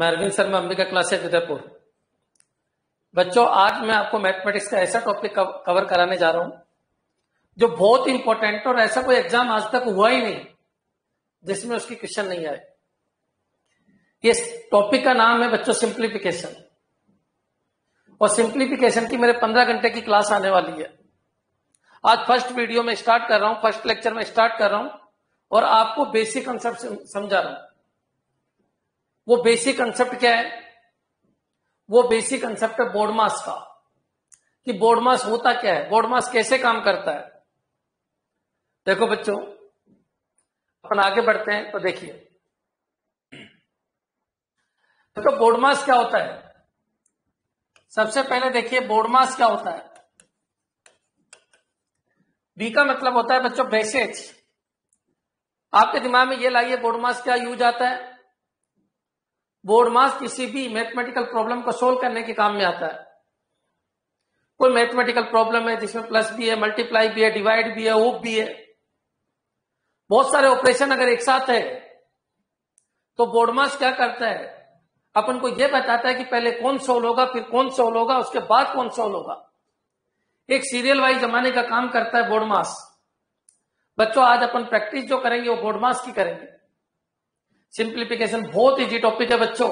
मैं अरविंद शर्मा, अंबिका क्लासेस उदयपुर। बच्चों, आज मैं आपको मैथमेटिक्स का ऐसा टॉपिक कवर कराने जा रहा हूं जो बहुत इंपॉर्टेंट और ऐसा कोई एग्जाम आज तक हुआ ही नहीं जिसमें उसकी क्वेश्चन नहीं आए। इस टॉपिक का नाम है बच्चों सिंप्लीफिकेशन, और सिंप्लीफिकेशन की मेरे 15 घंटे की क्लास आने वाली है। आज फर्स्ट वीडियो में स्टार्ट कर रहा हूं, फर्स्ट लेक्चर में स्टार्ट कर रहा हूं और आपको बेसिक कंसेप्ट समझा रहा हूं। वो बेसिक कंसेप्ट क्या है? वो बेसिक कंसेप्ट है बोडमास का, कि बोडमास होता क्या है, बोडमास कैसे काम करता है। देखो बच्चों, अपन आगे बढ़ते हैं तो देखिए। देखो बोडमास क्या होता है। सबसे पहले देखिए बोडमास क्या होता है। बी का मतलब होता है बच्चों बेसेज। आपके दिमाग में ये लाइए बोडमास क्या यूज आता है। बोडमास किसी भी मैथमेटिकल प्रॉब्लम को सोल्व करने के काम में आता है। कोई मैथमेटिकल प्रॉब्लम है जिसमें प्लस भी है, मल्टीप्लाई भी है, डिवाइड भी है, हुक भी है, बहुत सारे ऑपरेशन अगर एक साथ है तो बोडमास क्या करता है, अपन को यह बताता है कि पहले कौन सोल्व होगा, फिर कौन सोल्व होगा, उसके बाद कौन सोल्व होगा। एक सीरियल वाइज जमाने का काम करता है बोडमास। बच्चों, आज अपन प्रैक्टिस जो करेंगे वो बोडमास की करेंगे। सिंप्लीफिकेशन बहुत इजी टॉपिक है बच्चों,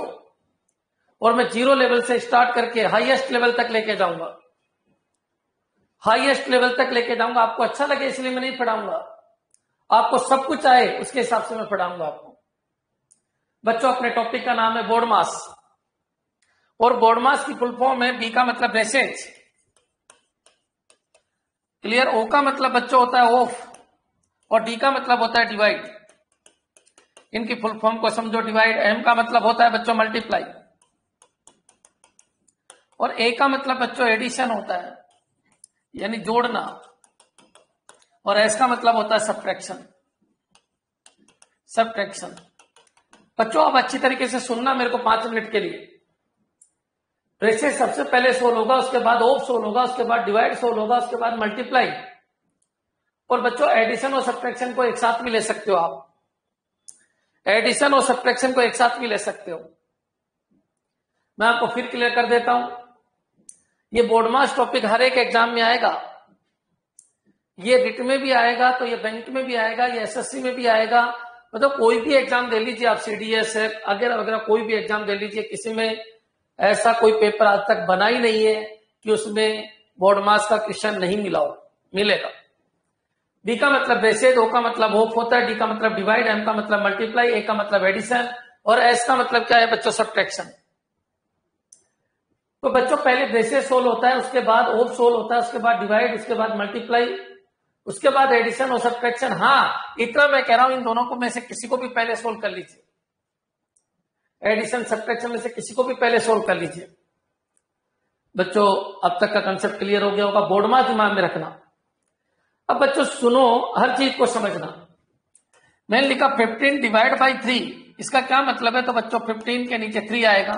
और मैं जीरो लेवल से स्टार्ट करके हाईएस्ट लेवल तक लेके जाऊंगा, हाईएस्ट लेवल तक लेके जाऊंगा। आपको अच्छा लगे इसलिए मैं नहीं पढ़ाऊंगा, आपको सब कुछ आए उसके हिसाब से मैं पढ़ाऊंगा आपको। बच्चों, अपने टॉपिक का नाम है बोडमास, और बोडमास की फुल फॉर्म है बी का मतलब बेसेज, क्लियर। ओ का मतलब बच्चों होता है ऑफ, और डी का मतलब होता है डिवाइड। इनकी फुल फॉर्म को समझो, डिवाइड। एम का मतलब होता है बच्चों मल्टीप्लाई, और ए का मतलब बच्चों एडिशन होता है, यानी जोड़ना, और एस का मतलब होता है सब्ट्रैक्शन, सब्ट्रैक्शन। बच्चों, आप अच्छी तरीके से सुनना मेरे को 5 मिनट के लिए। वैसे सबसे पहले सोल्व होगा, उसके बाद ऑफ सोल्व होगा, उसके बाद डिवाइड सोल्व होगा, उसके बाद मल्टीप्लाई। और बच्चों, एडिशन और सब्ट्रैक्शन को एक साथ भी ले सकते हो आप, एडिशन और सब्ट्रैक्शन को एक साथ भी ले सकते हो। मैं आपको फिर क्लियर कर देता हूं, ये बोडमास टॉपिक हर एक एग्जाम में आएगा। ये रिट में भी आएगा, तो ये बैंक में भी आएगा, ये एसएससी में भी आएगा। मतलब कोई भी एग्जाम दे लीजिए आप, सीडीएस है वगैरह वगैरह, कोई भी एग्जाम दे लीजिए, किसी में ऐसा कोई पेपर आज तक बना ही नहीं है कि उसमें बोडमास का क्वेश्चन नहीं मिला हो, मिलेगा। बी का मतलब बेसेज, ओ का मतलब होप होता है, डी का मतलब डिवाइड, एम का मतलब मल्टीप्लाई, ए का मतलब एडिशन, और एस का मतलब क्या है बच्चों सब्ट्रैक्शन। तो बच्चों, पहले बेसेज सोल्व होता है, उसके बाद ओप सोल्व होता है, उसके बाद डिवाइड, उसके बाद मल्टीप्लाई, उसके बाद एडिशन और सब्ट्रैक्शन। हाँ, इतना मैं कह रहा हूं, इन दोनों को में से किसी को भी पहले सोल्व कर लीजिए, एडिशन सब्ट्रैक्शन में से किसी को भी पहले सोल्व कर लीजिए। बच्चों, अब तक का कंसेप्ट क्लियर हो गया होगा। बोडमास दिमाग में रखना। अब बच्चों सुनो, हर चीज को समझना। मैंने लिखा 15 डिवाइड बाई 3, इसका क्या मतलब है? तो बच्चों 15 के नीचे 3 आएगा,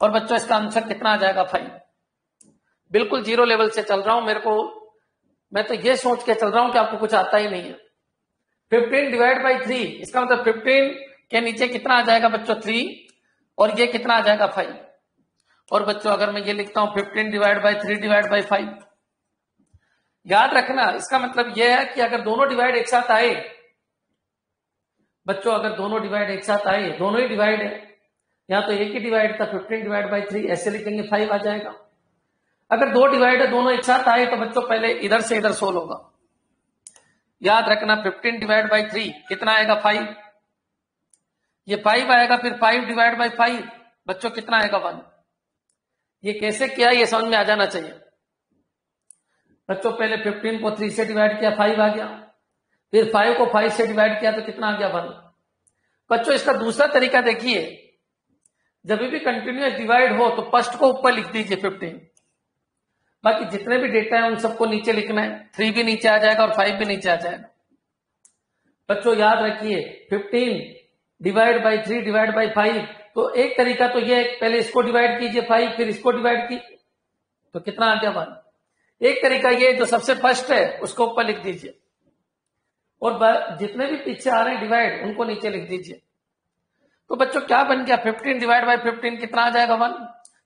और बच्चों इसका आंसर कितना आ जाएगा? 5। बिल्कुल जीरो लेवल से चल रहा हूं, मेरे को मैं तो ये सोच के चल रहा हूं कि आपको कुछ आता ही नहीं है। 15 डिवाइड बाई 3, इसका मतलब 15 के नीचे कितना आ जाएगा बच्चों? 3, और ये कितना आ जाएगा? 5। और बच्चों, अगर मैं ये लिखता हूं 15 डिवाइड बाई 3 डिवाइड बाई 5, याद रखना इसका मतलब यह है कि अगर दोनों डिवाइड एक साथ आए, बच्चों अगर दोनों डिवाइड एक साथ आए, दोनों ही डिवाइड है, या तो एक ही डिवाइड था, 15 डिवाइड बाई 3 ऐसे लिखेंगे, 5 आ जाएगा। अगर दो डिवाइड है, दोनों एक साथ आए, तो बच्चों पहले इधर से इधर सोल्व होगा। याद रखना 15 डिवाइड बाई 3 कितना आएगा? 5। ये 5 आएगा, फिर 5 डिवाइड बाई 5 बच्चों कितना आएगा? 1। ये कैसे किया ये समझ में आ जाना चाहिए। बच्चों, पहले 15 को 3 से डिवाइड किया, 5 आ गया, फिर 5 को 5 से डिवाइड किया तो कितना आ गया? 1। बच्चों, इसका दूसरा तरीका देखिए, जब भी कंटिन्यूअस डिवाइड हो तो फर्स्ट को ऊपर लिख दीजिए 15, बाकी जितने भी डेटा है उन सबको नीचे लिखना है। 3 भी नीचे आ जाएगा और 5 भी नीचे आ जाएगा। बच्चों याद रखिए 15 डिवाइड बाई 3 डिवाइड बाई 5, तो एक तरीका तो यह, पहले इसको डिवाइड कीजिए 5, फिर इसको डिवाइड की तो कितना आ गया? 1। एक तरीका ये जो सबसे फर्स्ट है उसको ऊपर लिख दीजिए, और जितने भी पीछे आ रहे हैं डिवाइड उनको नीचे लिख दीजिए। तो बच्चों क्या बन गया 15 डिवाइड बाई 15 कितना आ जाएगा 1,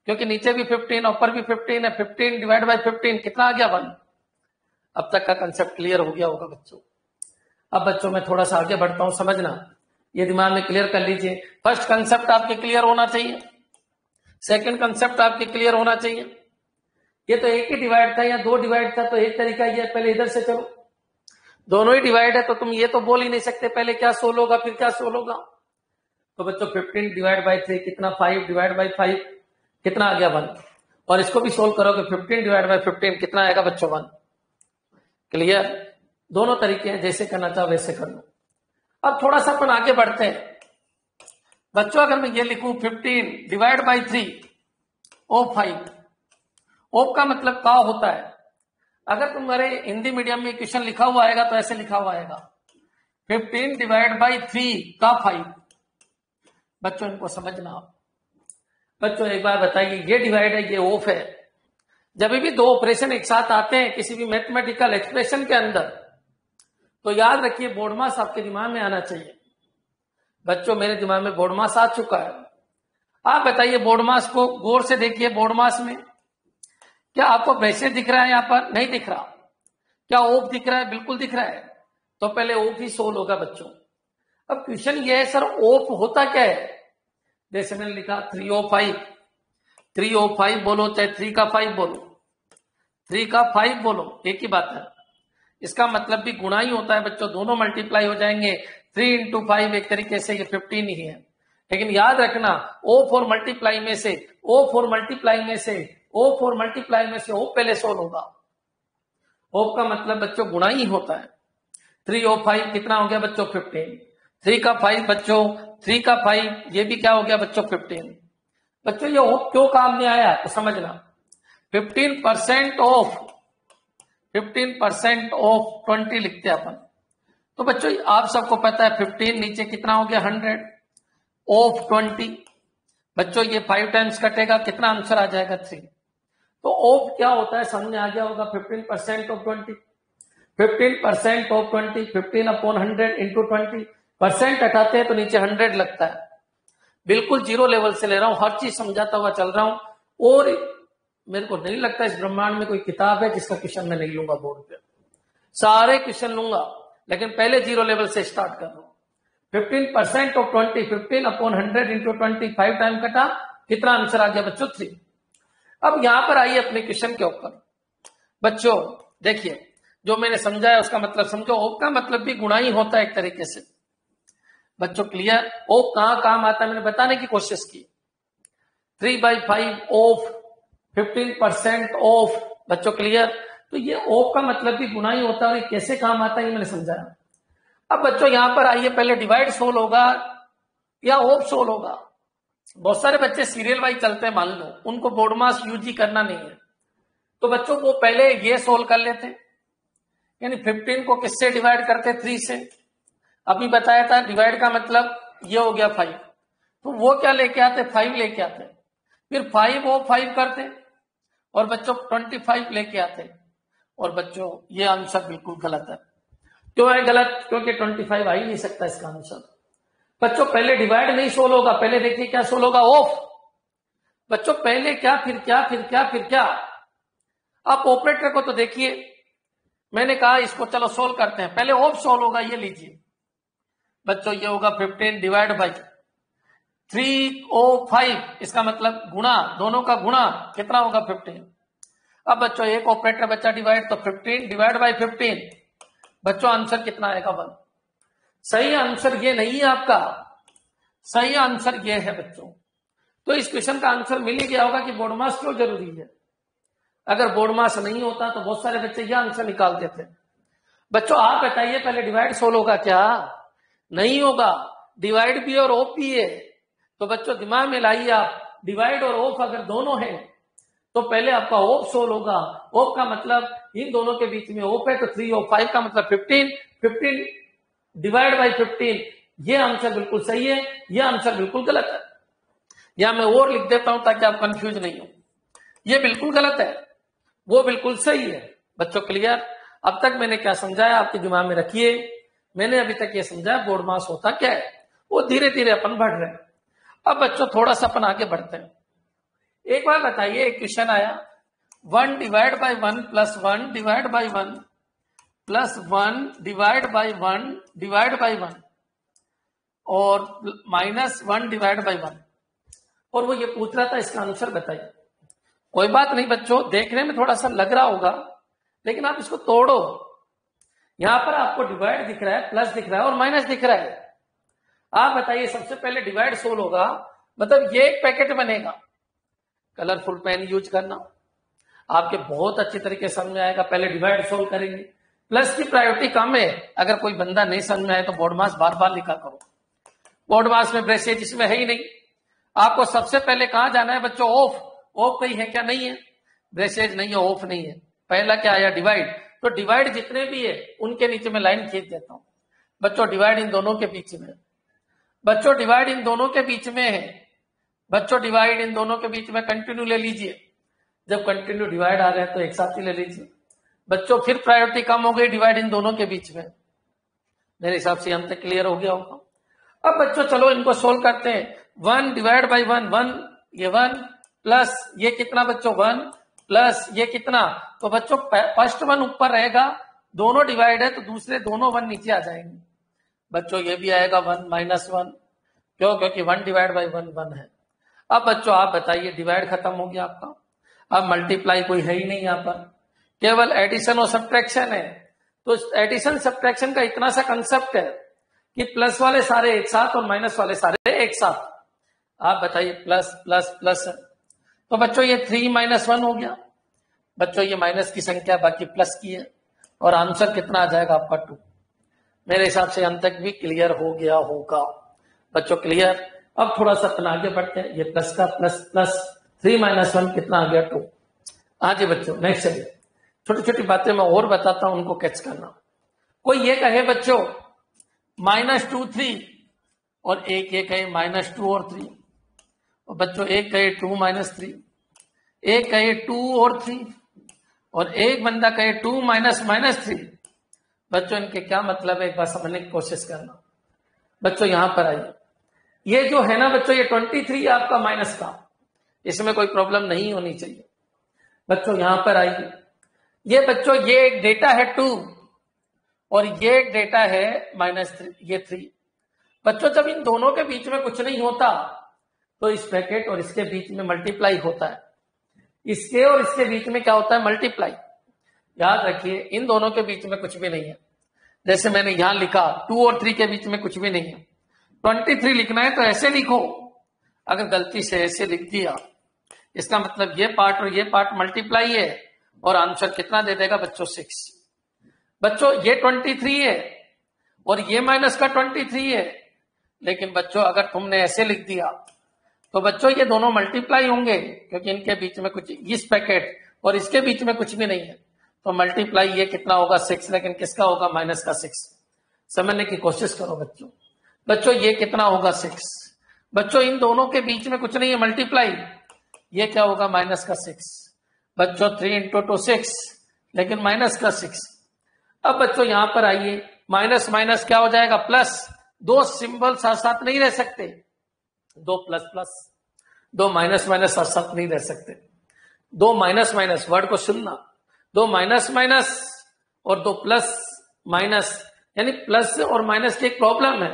क्योंकि नीचे भी 15 ऊपर भी 15 है। 15 डिवाइड बाई 15 कितना आ गया 1। अब तक का कंसेप्ट क्लियर हो गया होगा बच्चों। अब बच्चों मैं थोड़ा सा आगे बढ़ता हूं, समझना ये दिमाग में क्लियर कर लीजिए। फर्स्ट कंसेप्ट आपके क्लियर होना चाहिए, सेकंड कंसेप्ट आपके क्लियर होना चाहिए। ये तो एक ही डिवाइड था या दो डिवाइड था, तो एक तरीका ये पहले इधर से चलो, दोनों ही डिवाइड है तो तुम ये तो बोल ही नहीं सकते पहले क्या 16 होगा फिर क्या 16 होगा। तो बच्चों 15 डिवाइड बाई 3 कितना 5 डिवाइड बाई 5 कितना आ गया 1। और इसको भी सोल्व करोगे 15 डिवाइड बाई 15 कितना आएगा बच्चों 1। क्लियर, दोनों तरीके हैं, जैसे करना चाहो वैसे कर लो। अब थोड़ा सा अपन आगे बढ़ते हैं बच्चों। अगर मैं ये लिखूं 15 डिवाइड बाई 3 O5, O का मतलब का होता है। अगर तुम्हारे हिंदी मीडियम में क्वेश्चन लिखा हुआ आएगा तो ऐसे लिखा हुआ आएगा 15 डिवाइड बाई 3 का 5। बच्चों इनको समझना आप। बच्चों एक बार बताइए ये डिवाइड है ये ऑफ है, जब भी दो ऑपरेशन एक साथ आते हैं किसी भी मैथमेटिकल एक्सप्रेशन के अंदर तो याद रखिए बोडमास आपके दिमाग में आना चाहिए। बच्चों मेरे दिमाग में बोडमास आ चुका है। आप बताइए बोडमास को गौर से देखिए, बोडमास में क्या आपको ब्रेसेट दिख रहा है यहाँ पर? नहीं दिख रहा। क्या ओप दिख रहा है? बिल्कुल दिख रहा है। तो पहले ओप ही सोल्व होगा बच्चों। अब क्वेश्चन ये है सर ओप होता क्या है? जैसे मैंने लिखा 3 O 5 बोलो चाहे 3 का 5 बोलो, 3 का 5 बोलो एक ही बात है। इसका मतलब भी गुणा ही होता है बच्चों, दोनों मल्टीप्लाई हो जाएंगे। 3 into 5 एक तरीके से ये 15 ही है। लेकिन याद रखना O 4 मल्टीप्लाई में से O पहले सोल्व होगा। O का मतलब बच्चों गुणा ही होता है। 3 O 5 कितना हो गया बच्चों 15, 3 का 5 बच्चों 3 का 5 ये भी क्या हो गया बच्चों 15। बच्चों ये ऑफ क्यों काम में आया तो समझना 15% ऑफ 20 लिखते हैं अपन। तो बच्चों आप सबको पता है 15 नीचे कितना हो गया 100 ऑफ 20। बच्चों ये 5 टाइम्स कटेगा कितना आंसर आ जाएगा 3। तो ऑफ क्या होता है समझ आ गया होगा 15% ऑफ 20, 15% ऑफ 20 15/100 into 20 परसेंट हटाते हैं तो नीचे 100 लगता है। बिल्कुल जीरो लेवल से ले रहा हूं, हर चीज समझाता हुआ चल रहा हूं और मेरे को नहीं लगता इस ब्रह्मांड में कोई किताब है जिसका क्वेश्चन मैं नहीं लूंगा बोर्ड पे, सारे क्वेश्चन लूंगा, लेकिन पहले जीरो लेवल से स्टार्ट कर रहा हूं। 15% ऑफ 20 15/100 into 20 5 टाइम कटा कितना आंसर आ गया बच्चों 3। अब यहां पर आइए अपने क्वेश्चन के ऊपर। बच्चों देखिए जो मैंने समझाया उसका मतलब समझो, ओप का मतलब भी गुणा ही होता है एक तरीके से। बच्चों क्लियर ओप कहां काम आता है मैंने बताने की कोशिश की। 3/5 ऑफ 15% ऑफ बच्चों क्लियर, तो ये ओप का मतलब भी गुणा ही होता है और ये कैसे काम आता है ये मैंने समझाया। अब बच्चों यहां पर आइए पहले डिवाइड सोल्व होगा या ओप सोल्व होगा। बहुत सारे बच्चे सीरियल वाइज चलते हैं मान लो, उनको बोडमास यूजी करना नहीं है तो बच्चों वो पहले ये सोल्व कर लेते हैं। यानी 15 को किससे डिवाइड करते 3 से, अभी बताया था डिवाइड का मतलब ये हो गया 5। तो वो क्या लेके आते 5 लेके आते, फिर 5 O 5 करते और बच्चों 25 लेके आते। और बच्चों ये आंसर बिल्कुल गलत है। क्यों है गलत? क्योंकि 25 आ ही नहीं सकता इसका आंसर। बच्चों पहले डिवाइड नहीं सोल्व होगा, पहले देखिए क्या सोल्व होगा ऑफ। बच्चों पहले क्या फिर क्या फिर क्या फिर क्या। आप ऑपरेटर को तो देखिए मैंने कहा इसको चलो सोल्व करते हैं, पहले ऑफ सोल्व होगा। ये लीजिए बच्चों ये होगा 15 डिवाइड बाई 3 O 5 इसका मतलब गुणा, दोनों का गुणा कितना होगा 15। अब बच्चों एक ऑपरेटर बच्चा डिवाइड, तो 15 डिवाइड बाई 15 बच्चों आंसर कितना आएगा 1। सही आंसर ये नहीं है आपका, सही आंसर ये है बच्चों। तो इस क्वेश्चन का आंसर मिल ही गया होगा कि बोडमास क्यों जरूरी है। अगर बोडमास नहीं होता तो बहुत सारे बच्चे ये आंसर निकाल देते। बच्चों आप बताइए पहले डिवाइड सोल्व होगा क्या? नहीं होगा। डिवाइड भी और ऑफ भी है। तो बच्चों दिमाग में लाइए आप, डिवाइड और ऑफ अगर दोनों है तो पहले आपका ऑफ सोल्व होगा। ऑफ का मतलब इन दोनों के बीच में ऑफ है तो 3 O 5 का मतलब 15 डिवाइड बाई 15 ये आंसर बिल्कुल सही है, ये आंसर बिल्कुल गलत है। या मैं और लिख देता हूं ताकि आप कंफ्यूज नहीं हो, ये बिल्कुल गलत है वो बिल्कुल सही है। बच्चों क्लियर अब तक मैंने क्या समझाया आपके दिमाग में रखिए। मैंने अभी तक ये समझाया बोडमास होता क्या है, वो धीरे धीरे अपन बढ़ रहे हैं। अब बच्चों थोड़ा सा अपन आगे बढ़ते हैं। एक बार बताइए, एक क्वेश्चन आया 1 divide by 1 plus 1 divide by 1 plus 1 divide by 1 divide by 1 और -1 डिवाइड बाई 1 और वो ये पूछ रहा था, इसका आंसर बताइए। कोई बात नहीं बच्चों, देखने में थोड़ा सा लग रहा होगा लेकिन आप इसको तोड़ो। यहां पर आपको डिवाइड दिख रहा है, प्लस दिख रहा है और माइनस दिख रहा है। आप बताइए, सबसे पहले डिवाइड सोल्व होगा, मतलब ये एक पैकेट बनेगा। कलरफुल पेन यूज करना आपके बहुत अच्छे तरीके समझ में आएगा। पहले डिवाइड सोल्व करेंगे, प्लस की प्रायोरिटी कम है। अगर कोई बंदा नहीं समझ में आए तो बॉडमास बार बार लिखा करो, बॉडमास में ब्रेसेज इसमें है ही नहीं। आपको सबसे पहले कहां जाना है बच्चों? ऑफ। ऑफ कहीं है क्या? नहीं है, ब्रेसेज नहीं है, ऑफ नहीं है। पहला क्या आया? डिवाइड। तो डिवाइड जितने भी है उनके नीचे में लाइन खींच देता हूं बच्चों। डिवाइड इन दोनों के बीच में, बच्चों डिवाइड इन दोनों के बीच में है, बच्चों डिवाइड इन दोनों के बीच में। कंटिन्यू ले लीजिए, जब कंटिन्यू डिवाइड आ रहे हैं तो एक साथ ही ले लीजिए बच्चों। फिर प्रायोरिटी कम हो गई डिवाइड इन दोनों के बीच में। मेरे हिसाब से हम तक क्लियर हो गया होगा। अब बच्चों चलो इनको सोल्व करते हैं। 1 डिवाइड बाई 1 1 ये 1 प्लस ये कितना बच्चों 1 प्लस ये कितना, तो बच्चों फर्स्ट 1 ऊपर रहेगा, दोनों डिवाइड है तो दूसरे दोनों 1 नीचे आ जाएंगे बच्चों। ये भी आएगा 1 माइनस 1, क्यों? क्योंकि 1 डिवाइड बाई 1 1 है। अब बच्चों आप बताइए, डिवाइड खत्म हो गया आपका, अब मल्टीप्लाई कोई है ही नहीं, यहाँ पर केवल एडिशन और सब्ट्रैक्शन है। तो एडिशन सब्ट्रैक्शन का इतना सा कंसेप्ट है कि प्लस वाले सारे एक साथ और माइनस वाले सारे एक साथ। आप बताइए, प्लस प्लस प्लस, तो बच्चों ये 3 माइनस 1 हो गया बच्चों। ये माइनस की संख्या, बाकी प्लस की है, और आंसर कितना आ जाएगा आपका 2। मेरे हिसाब से अंत तक भी क्लियर हो गया होगा बच्चों, क्लियर। अब थोड़ा सा अपना आगे बढ़ते हैं। ये प्लस का प्लस प्लस, 3 माइनस 1 कितना आ गया? 2। हाँ जी बच्चों, नेक्स्ट चलिए। छोटी छोटी बातें मैं और बताता हूं, उनको कैच करना। कोई ये कहे बच्चों -2 3 और एक ये कहे -2 और 3 और बच्चों एक कहे 2 माइनस 3, एक कहे 2 और 3 और एक बंदा कहे 2 माइनस माइनस 3। बच्चों इनके क्या मतलब है, एक बार समझने की कोशिश करना। बच्चों यहां पर आइए, ये जो है ना बच्चों, ये 23 आपका माइनस का, इसमें कोई प्रॉब्लम नहीं होनी चाहिए बच्चों। यहां पर आइए, ये बच्चों ये एक डेटा है 2 और ये एक डेटा है -3, ये 3। बच्चों जब इन दोनों के बीच में कुछ नहीं होता तो इस पैकेट और इसके बीच में मल्टीप्लाई होता है, इसके और इसके बीच में क्या होता है? मल्टीप्लाई। याद रखिए, इन दोनों के बीच में कुछ भी नहीं है। जैसे मैंने यहां लिखा 2 और 3 के बीच में कुछ भी नहीं है। 23 लिखना है तो ऐसे लिखो, अगर गलती से ऐसे लिख दिया इसका मतलब ये पार्ट और ये पार्ट मल्टीप्लाई है, और आंसर कितना दे देगा बच्चों? 6। बच्चों ये 23 है और ये माइनस का 23 है, लेकिन बच्चों अगर तुमने ऐसे लिख दिया तो बच्चों ये दोनों मल्टीप्लाई होंगे, क्योंकि इनके बीच में कुछ, इस पैकेट और इसके बीच में कुछ भी नहीं है, तो मल्टीप्लाई ये कितना होगा? 6, लेकिन किसका होगा? -6। समझने की कोशिश करो बच्चों। बच्चों ये कितना होगा? 6। बच्चों इन दोनों के बीच में कुछ नहीं है, मल्टीप्लाई, ये क्या होगा? -6। बच्चों 3 × 2 6, लेकिन -6। अब बच्चों यहां पर आइए, माइनस माइनस क्या हो जाएगा? प्लस। 2 सिंबल साथ साथ नहीं रह सकते, 2 प्लस प्लस 2 माइनस माइनस साथ साथ नहीं रह सकते। 2 माइनस माइनस, वर्ड को सुनना, 2 माइनस माइनस और 2 प्लस माइनस, यानी प्लस और माइनस की एक प्रॉब्लम है,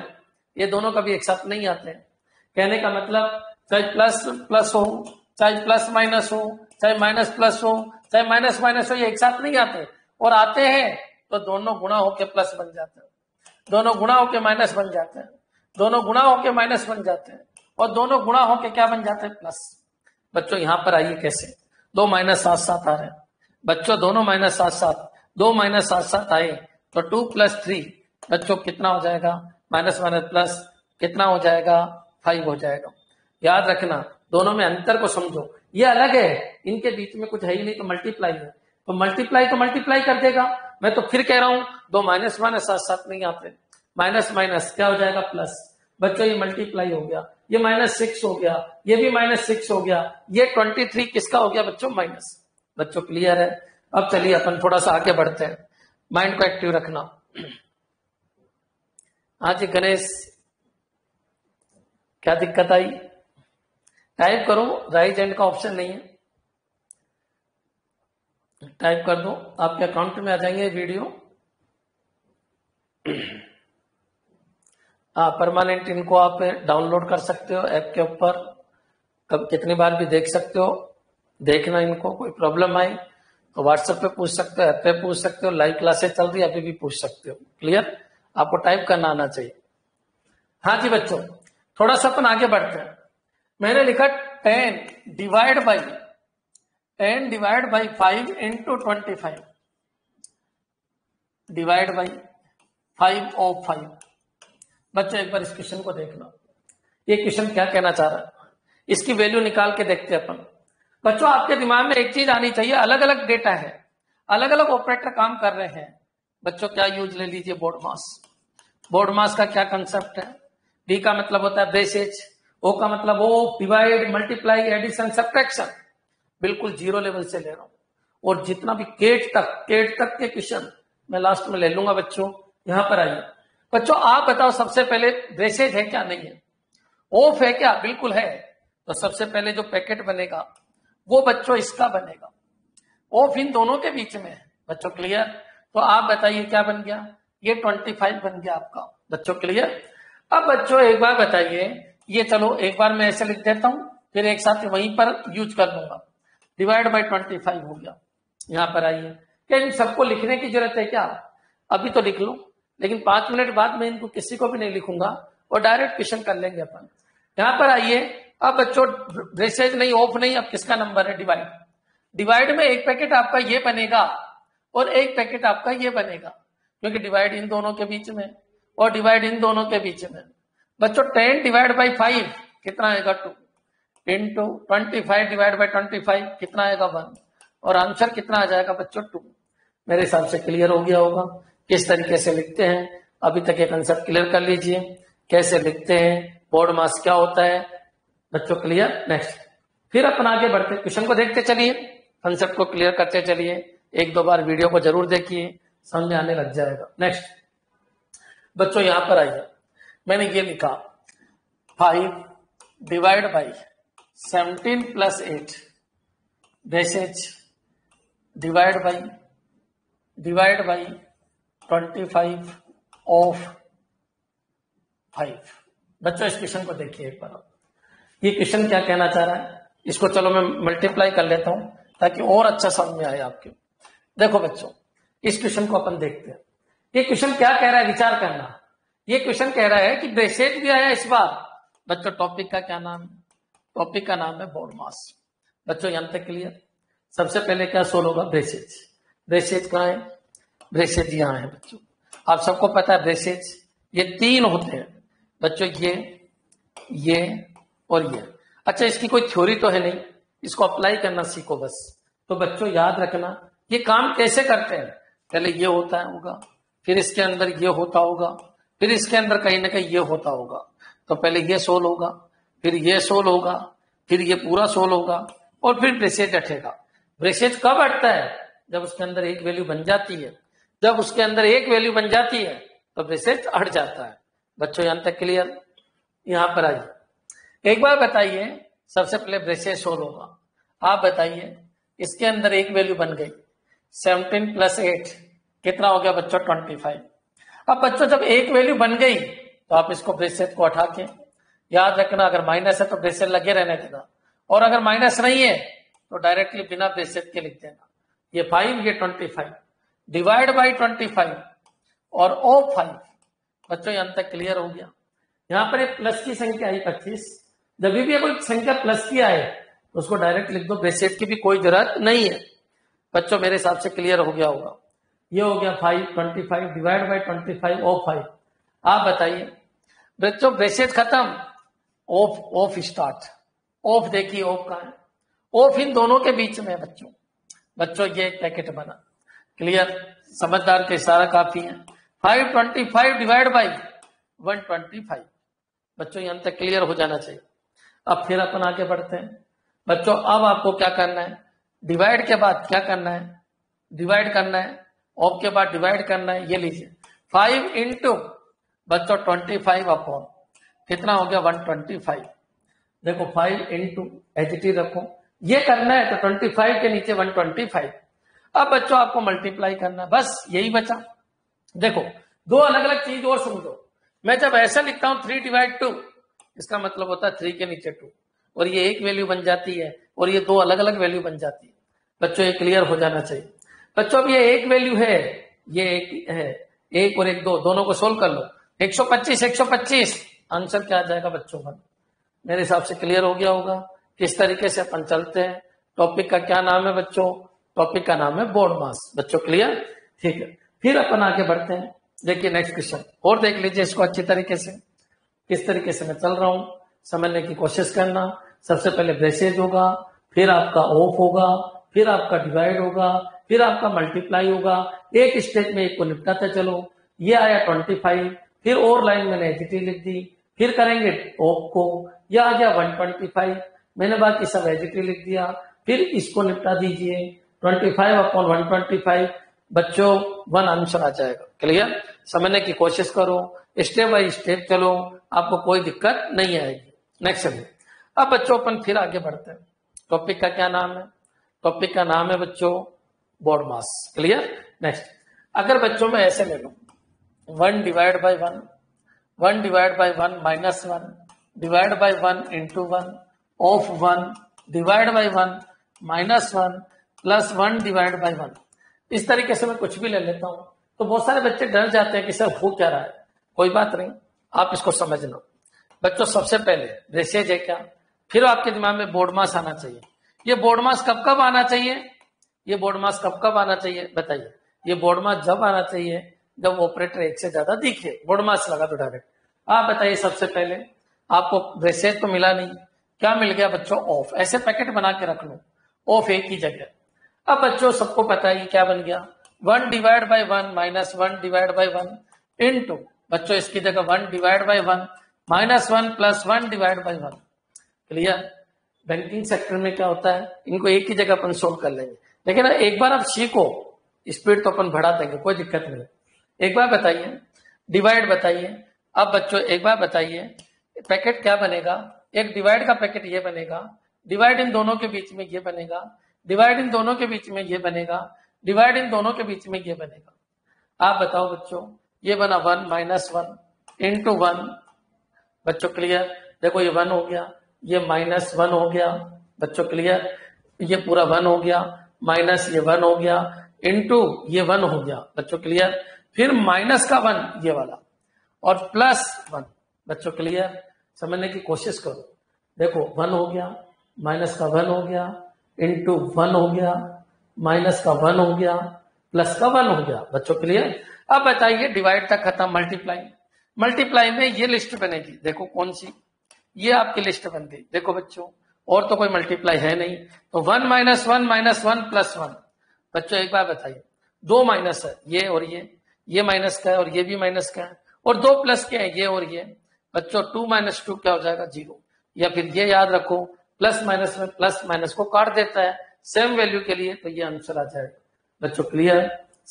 ये दोनों कभी एक साथ नहीं आते हैं। कहने का मतलब चाहे प्लस प्लस हो, चाहे प्लस माइनस हो, चाहे माइनस प्लस हो, चाहे माइनस माइनस हो, ये एक साथ नहीं आते, और आते हैं तो दोनों गुणा होके प्लस बन जाते हैं, दोनों गुणा होके माइनस बन जाते हैं, दोनों गुणा होके माइनस बन जाते हैं, और दोनों गुणा होके क्या बन जाते हैं? प्लस। बच्चों यहाँ पर आइए, कैसे 2 माइनस साथ साथ आ रहे हैं बच्चों, दोनों माइनस साथ साथ, 2 माइनस साथ साथ आए तो 2 प्लस 3 बच्चों कितना हो जाएगा? -1 प्लस कितना हो जाएगा? 5 हो जाएगा। याद रखना, दोनों में अंतर को समझो, ये अलग है, इनके बीच में कुछ है ही नहीं तो मल्टीप्लाई है, तो मल्टीप्लाई कर देगा। मैं तो फिर कह रहा हूं 2 माइनस माइनस साथ साथ नहीं आते, माइनस माइनस क्या हो जाएगा? प्लस। बच्चों ये मल्टीप्लाई हो गया, ये -6 हो गया, ये भी -6 हो गया, ये 23 किसका हो गया बच्चों? माइनस। बच्चों क्लियर है? अब चलिए अपन थोड़ा सा आगे बढ़ते हैं, माइंड को एक्टिव रखना। हाँ जी गणेश, क्या दिक्कत आई? टाइप करो, राइज हैंड का ऑप्शन नहीं है, टाइप कर दो, आपके अकाउंट में आ जाएंगे वीडियो। परमानेंट इनको आप डाउनलोड कर सकते हो ऐप के ऊपर, कब कितनी बार भी देख सकते हो, देखना इनको। कोई प्रॉब्लम आए तो व्हाट्सएप पे पूछ सकते हो, ऐप पे पूछ सकते हो, लाइव क्लासेस चल रही है अभी भी पूछ सकते हो। क्लियर, आपको टाइप करना आना चाहिए। हाँ जी बच्चों, थोड़ा सा अपन आगे बढ़ते हैं। मैंने लिखा 10 divide by 5 into 25 divide by 5/5। बच्चों एक बार इस क्वेश्चन को देखना, ये क्वेश्चन क्या कहना चाह रहा है, इसकी वैल्यू निकाल के देखते हैं अपन। बच्चों आपके दिमाग में एक चीज आनी चाहिए, अलग अलग डेटा है, अलग अलग ऑपरेटर काम कर रहे हैं। बच्चों क्या यूज ले लीजिए, बोडमास। बोडमास का क्या कंसेप्ट है, डी का मतलब होता है बेसेज, ओ का मतलब O divide multiply addition subtraction, बिल्कुल जीरो लेवल से ले रहा हूं। और जितना भी केट तक के क्वेश्चन मैं लास्ट में ले लूंगा। बच्चों यहां पर आइए, बच्चों आप बताओ सबसे पहले ब्रेसेज है क्या नहीं है, ऑफ है क्या, बिल्कुल है। तो सबसे पहले जो पैकेट बनेगा वो बच्चों इसका बनेगा, ऑफ इन दोनों के बीच में है बच्चों। क्लियर, तो आप बताइए क्या बन गया, ये 25 बन गया आपका। बच्चों क्लियर, अब बच्चों एक बार बताइए, ये चलो एक बार मैं ऐसे लिख देता हूं फिर एक साथ वहीं पर यूज कर लूंगा, डिवाइड बाय 25 हो गया। यहां पर आइए, क्या इन सबको लिखने की जरूरत है क्या, अभी तो लिख लो लेकिन 5 मिनट बाद मैं इनको किसी को भी नहीं लिखूंगा और डायरेक्ट क्वेश्चन कर लेंगे अपन। यहां पर आइए, अब बच्चों ब्रेसेज नहीं, ऑफ नहीं, अब किसका नंबर है, डिवाइड। डिवाइड में एक पैकेट आपका ये बनेगा और एक पैकेट आपका ये बनेगा, क्योंकि डिवाइड इन दोनों के बीच में और डिवाइड इन दोनों के बीच में। बच्चों 10 डिवाइड बाई 5 कितना आएगा, 2 इंटू 25 डिवाइड बाई 25 कितना आएगा, 1। और आंसर कितना आ जाएगा बच्चों, 2। मेरे हिसाब से क्लियर हो गया होगा किस तरीके से लिखते हैं। अभी तक ये कंसेप्ट क्लियर कर लीजिए कैसे लिखते हैं, बॉडमास क्या होता है। बच्चों क्लियर, नेक्स्ट फिर अपन आगे बढ़ते, क्वेश्चन को देखते चलिए, कंसेप्ट को क्लियर करते चलिए। एक दो बार वीडियो को जरूर देखिए, समझ आने लग जाएगा। नेक्स्ट बच्चों यहां पर आइए, मैंने ये लिखा 5 divide by 17 + 8 braces divide by 25 of 5। बच्चों इस क्वेश्चन को देखिए एक बार, ये क्वेश्चन क्या कहना चाह रहा है, इसको चलो मैं मल्टीप्लाई कर लेता हूं ताकि और अच्छा समझ में आए आपके। देखो बच्चों इस क्वेश्चन को अपन देखते हैं, ये क्वेश्चन क्या कह रहा है, विचार करना। ये क्वेश्चन कह रहा है कि ब्रेसेज भी आया इस बार। बच्चों टॉपिक का क्या नाम है, टॉपिक का नाम है बोडमास। बच्चों यहां तक क्लियर, सबसे पहले क्या सोल्व होगा, ब्रेसेज। ब्रेसेज कहाँ है, ब्रेसेज यहाँ है। बच्चों आप सबको पता है ब्रेसेज ये 3 होते हैं बच्चों, ये और ये। अच्छा इसकी कोई थ्योरी तो है नहीं, इसको अप्लाई करना सीखो बस। तो बच्चों याद रखना ये काम कैसे करते हैं, पहले ये होता होगा, फिर इसके अंदर ये होता होगा, फिर इसके अंदर कहीं ना कहीं ये होता होगा। तो पहले ये सोल्व होगा, फिर ये सोल्व होगा, फिर ये पूरा सोल्व होगा और फिर ब्रेसेज हटेगा। ब्रेसेज कब हटता है, जब उसके अंदर एक वैल्यू बन जाती है। जब उसके अंदर एक वैल्यू बन जाती है तो ब्रेसेज हट जाता है। बच्चों यहां तक क्लियर, यहां पर आइए एक बार बताइए, सबसे पहले ब्रेसेज सोल्व होगा। आप बताइए इसके अंदर एक वैल्यू बन गई, 17 + 8 कितना हो गया बच्चों, 25। अब बच्चों जब एक वैल्यू बन गई तो आप इसको ब्रेसेज को हटा के, याद रखना अगर माइनस है तो ब्रेसेज लगे रहने देना और अगर माइनस नहीं है तो डायरेक्टली बिना ब्रेसेज के लिख देना। ये 5 ये 25 डिवाइड बाई 25 और O5। बच्चों यहां तक क्लियर हो गया। यहां पर एक प्लस की संख्या आई 25, जब भी कोई संख्या प्लस की आए तो उसको डायरेक्ट लिख दो, ब्रेसेज की भी कोई जरूरत नहीं है। बच्चों मेरे हिसाब से क्लियर हो गया होगा। ये हो गया 5 25 डिवाइड बाई 25 O5। आप बताइए बच्चों ब्रेसेज खत्म, ऑफ स्टार्ट। ऑफ देखिए ऑफ कहाँ है, ऑफ इन दोनों के बीच में है बच्चों। बच्चों ये एक पैकेट बना, क्लियर, समझदार का इशारा काफी है। 525 डिवाइड बाई 125। बच्चों यहां तक क्लियर हो जाना चाहिए। अब फिर अपन आगे बढ़ते हैं। बच्चों अब आपको क्या करना है, डिवाइड के बाद क्या करना है, डिवाइड करना है, ऑफ के बाद डिवाइड करना है। ये लीजिए 5 इंटू बच्चों 25 अपॉन कितना हो गया 125। देखो 5 इंटू एचटी रखो, ये करना है तो 25 के नीचे 125। अब बच्चों आपको मल्टीप्लाई करना, बस यही बचा। देखो दो अलग अलग चीज और समझो, मैं जब ऐसा लिखता हूं 3 डिवाइड 2, इसका मतलब होता है 3 के नीचे 2, और ये एक वैल्यू बन जाती है और ये दो अलग अलग वैल्यू बन जाती है। बच्चों ये क्लियर हो जाना चाहिए। बच्चों अब ये एक वैल्यू है, ये एक है, एक और एक दो, दोनों को सोल्व कर लो। 125 125 आंसर क्या आ जाएगा बच्चों का? मेरे हिसाब से क्लियर हो गया होगा किस तरीके से अपन चलते हैं। टॉपिक का क्या नाम है बच्चों? टॉपिक का नाम है बॉडमास। बच्चों क्लियर? ठीक है, फिर अपन आगे बढ़ते हैं। देखिए नेक्स्ट क्वेश्चन और देख लीजिए इसको अच्छी तरीके से, किस तरीके से मैं चल रहा हूं समझने की कोशिश करना। सबसे पहले ब्रेसेज होगा, फिर आपका ऑफ होगा, फिर आपका डिवाइड होगा, फिर आपका मल्टीप्लाई होगा। एक स्टेप में एक को निपटाते चलो। ये आया 25, फिर और लाइन मैंने एजिटी लिख दी, फिर करेंगे ऑफ को, यह आ गया 125, मैंने बाकी सब एजिटी लिख दिया, फिर इसको निपटा दीजिए 25/125। बच्चों 1 आंसर आ जाएगा। क्लियर? समझने की कोशिश करो, स्टेप बाय स्टेप चलो, आपको कोई दिक्कत नहीं आएगी। नेक्स्ट चलिए अब बच्चों अपन फिर आगे बढ़ते हैं। टॉपिक का क्या नाम है? टॉपिक का नाम है बच्चों बॉडमास। क्लियर? नेक्स्ट अगर बच्चों में ऐसे ले लो 1 divide by 1, 1 divide by 1 minus 1, divide by 1 into 1, of 1, divide by 1 minus 1, plus 1 divide by 1, इस तरीके से मैं कुछ भी ले लेता हूं तो बहुत सारे बच्चे डर जाते हैं कि सर हो क्या रहा है। कोई बात नहीं, आप इसको समझना। बच्चों सबसे पहले रेसेज है क्या, फिर आपके दिमाग में बॉडमास आना चाहिए। ये बॉडमास कब आना चाहिए? ये बॉडमास कब आना चाहिए बताइए? ये बॉडमास जब आना चाहिए जब ऑपरेटर 1 से ज्यादा दिखे, बॉडमास लगा दो डायरेक्ट। आप बताइए सबसे पहले आपको ब्रेसेज तो मिला नहीं, क्या मिल गया बच्चों? ऑफ। ऐसे पैकेट बना के रख लो, ऑफ एक ही जगह। अब बच्चों सबको पता है क्या बन गया, 1 divide by 1 minus 1 divide by 1 into, बच्चों इसकी जगह 1 divide by 1 minus 1 plus 1 divide by 1। Clear? Banking sector में क्या होता है, इनको एक ही जगह अपन सोल्व कर लेंगे, लेकिन एक बार आप सीखो, स्पीड तो अपन बढ़ा देंगे, कोई दिक्कत नहीं। एक बार बताइए डिवाइड बताइए। अब बच्चों एक बार बताइए पैकेट क्या बनेगा, एक डिवाइड का पैकेट ये बनेगा, डिवाइड इन दोनों के बीच में ये बनेगा, डिवाइड इन दोनों के बीच में ये बनेगा, डिवाइड इन दोनों के बीच में ये बनेगा। आप बताओ बच्चों ये बना 1 माइनस 1 इंटू 1। बच्चों क्लियर? देखो ये 1 हो गया, ये -1 हो गया, बच्चों क्लियर? ये पूरा 1 हो गया, माइनस ये 1 हो गया, इंटू ये 1 हो गया, बच्चों क्लियर? फिर माइनस का 1 ये वाला और प्लस 1, बच्चों क्लियर? समझने की कोशिश करो। देखो 1 हो गया, माइनस का 1 हो गया, इंटू 1 हो गया, माइनस का 1 हो गया, प्लस का 1 हो गया, बच्चों क्लियर? अब बताइए डिवाइड तक खत्म। मल्टीप्लाई, मल्टीप्लाई में ये लिस्ट बनेगी, देखो कौन सी, ये आपकी लिस्ट बन गई। देखो बच्चों और तो कोई मल्टीप्लाई है नहीं, तो 1 माइनस 1 माइनस 1 प्लस 1। बच्चों एक बार बताइए, 2 माइनस है ये और ये माइनस का है और ये भी माइनस का है, और 2 प्लस के हैं ये और ये। बच्चों 2 माइनस 2 क्या हो जाएगा? 0। या फिर ये याद रखो, प्लस माइनस में प्लस माइनस को काट देता है सेम वैल्यू के लिए, तो ये आंसर आ जाएगा। बच्चों क्लियर?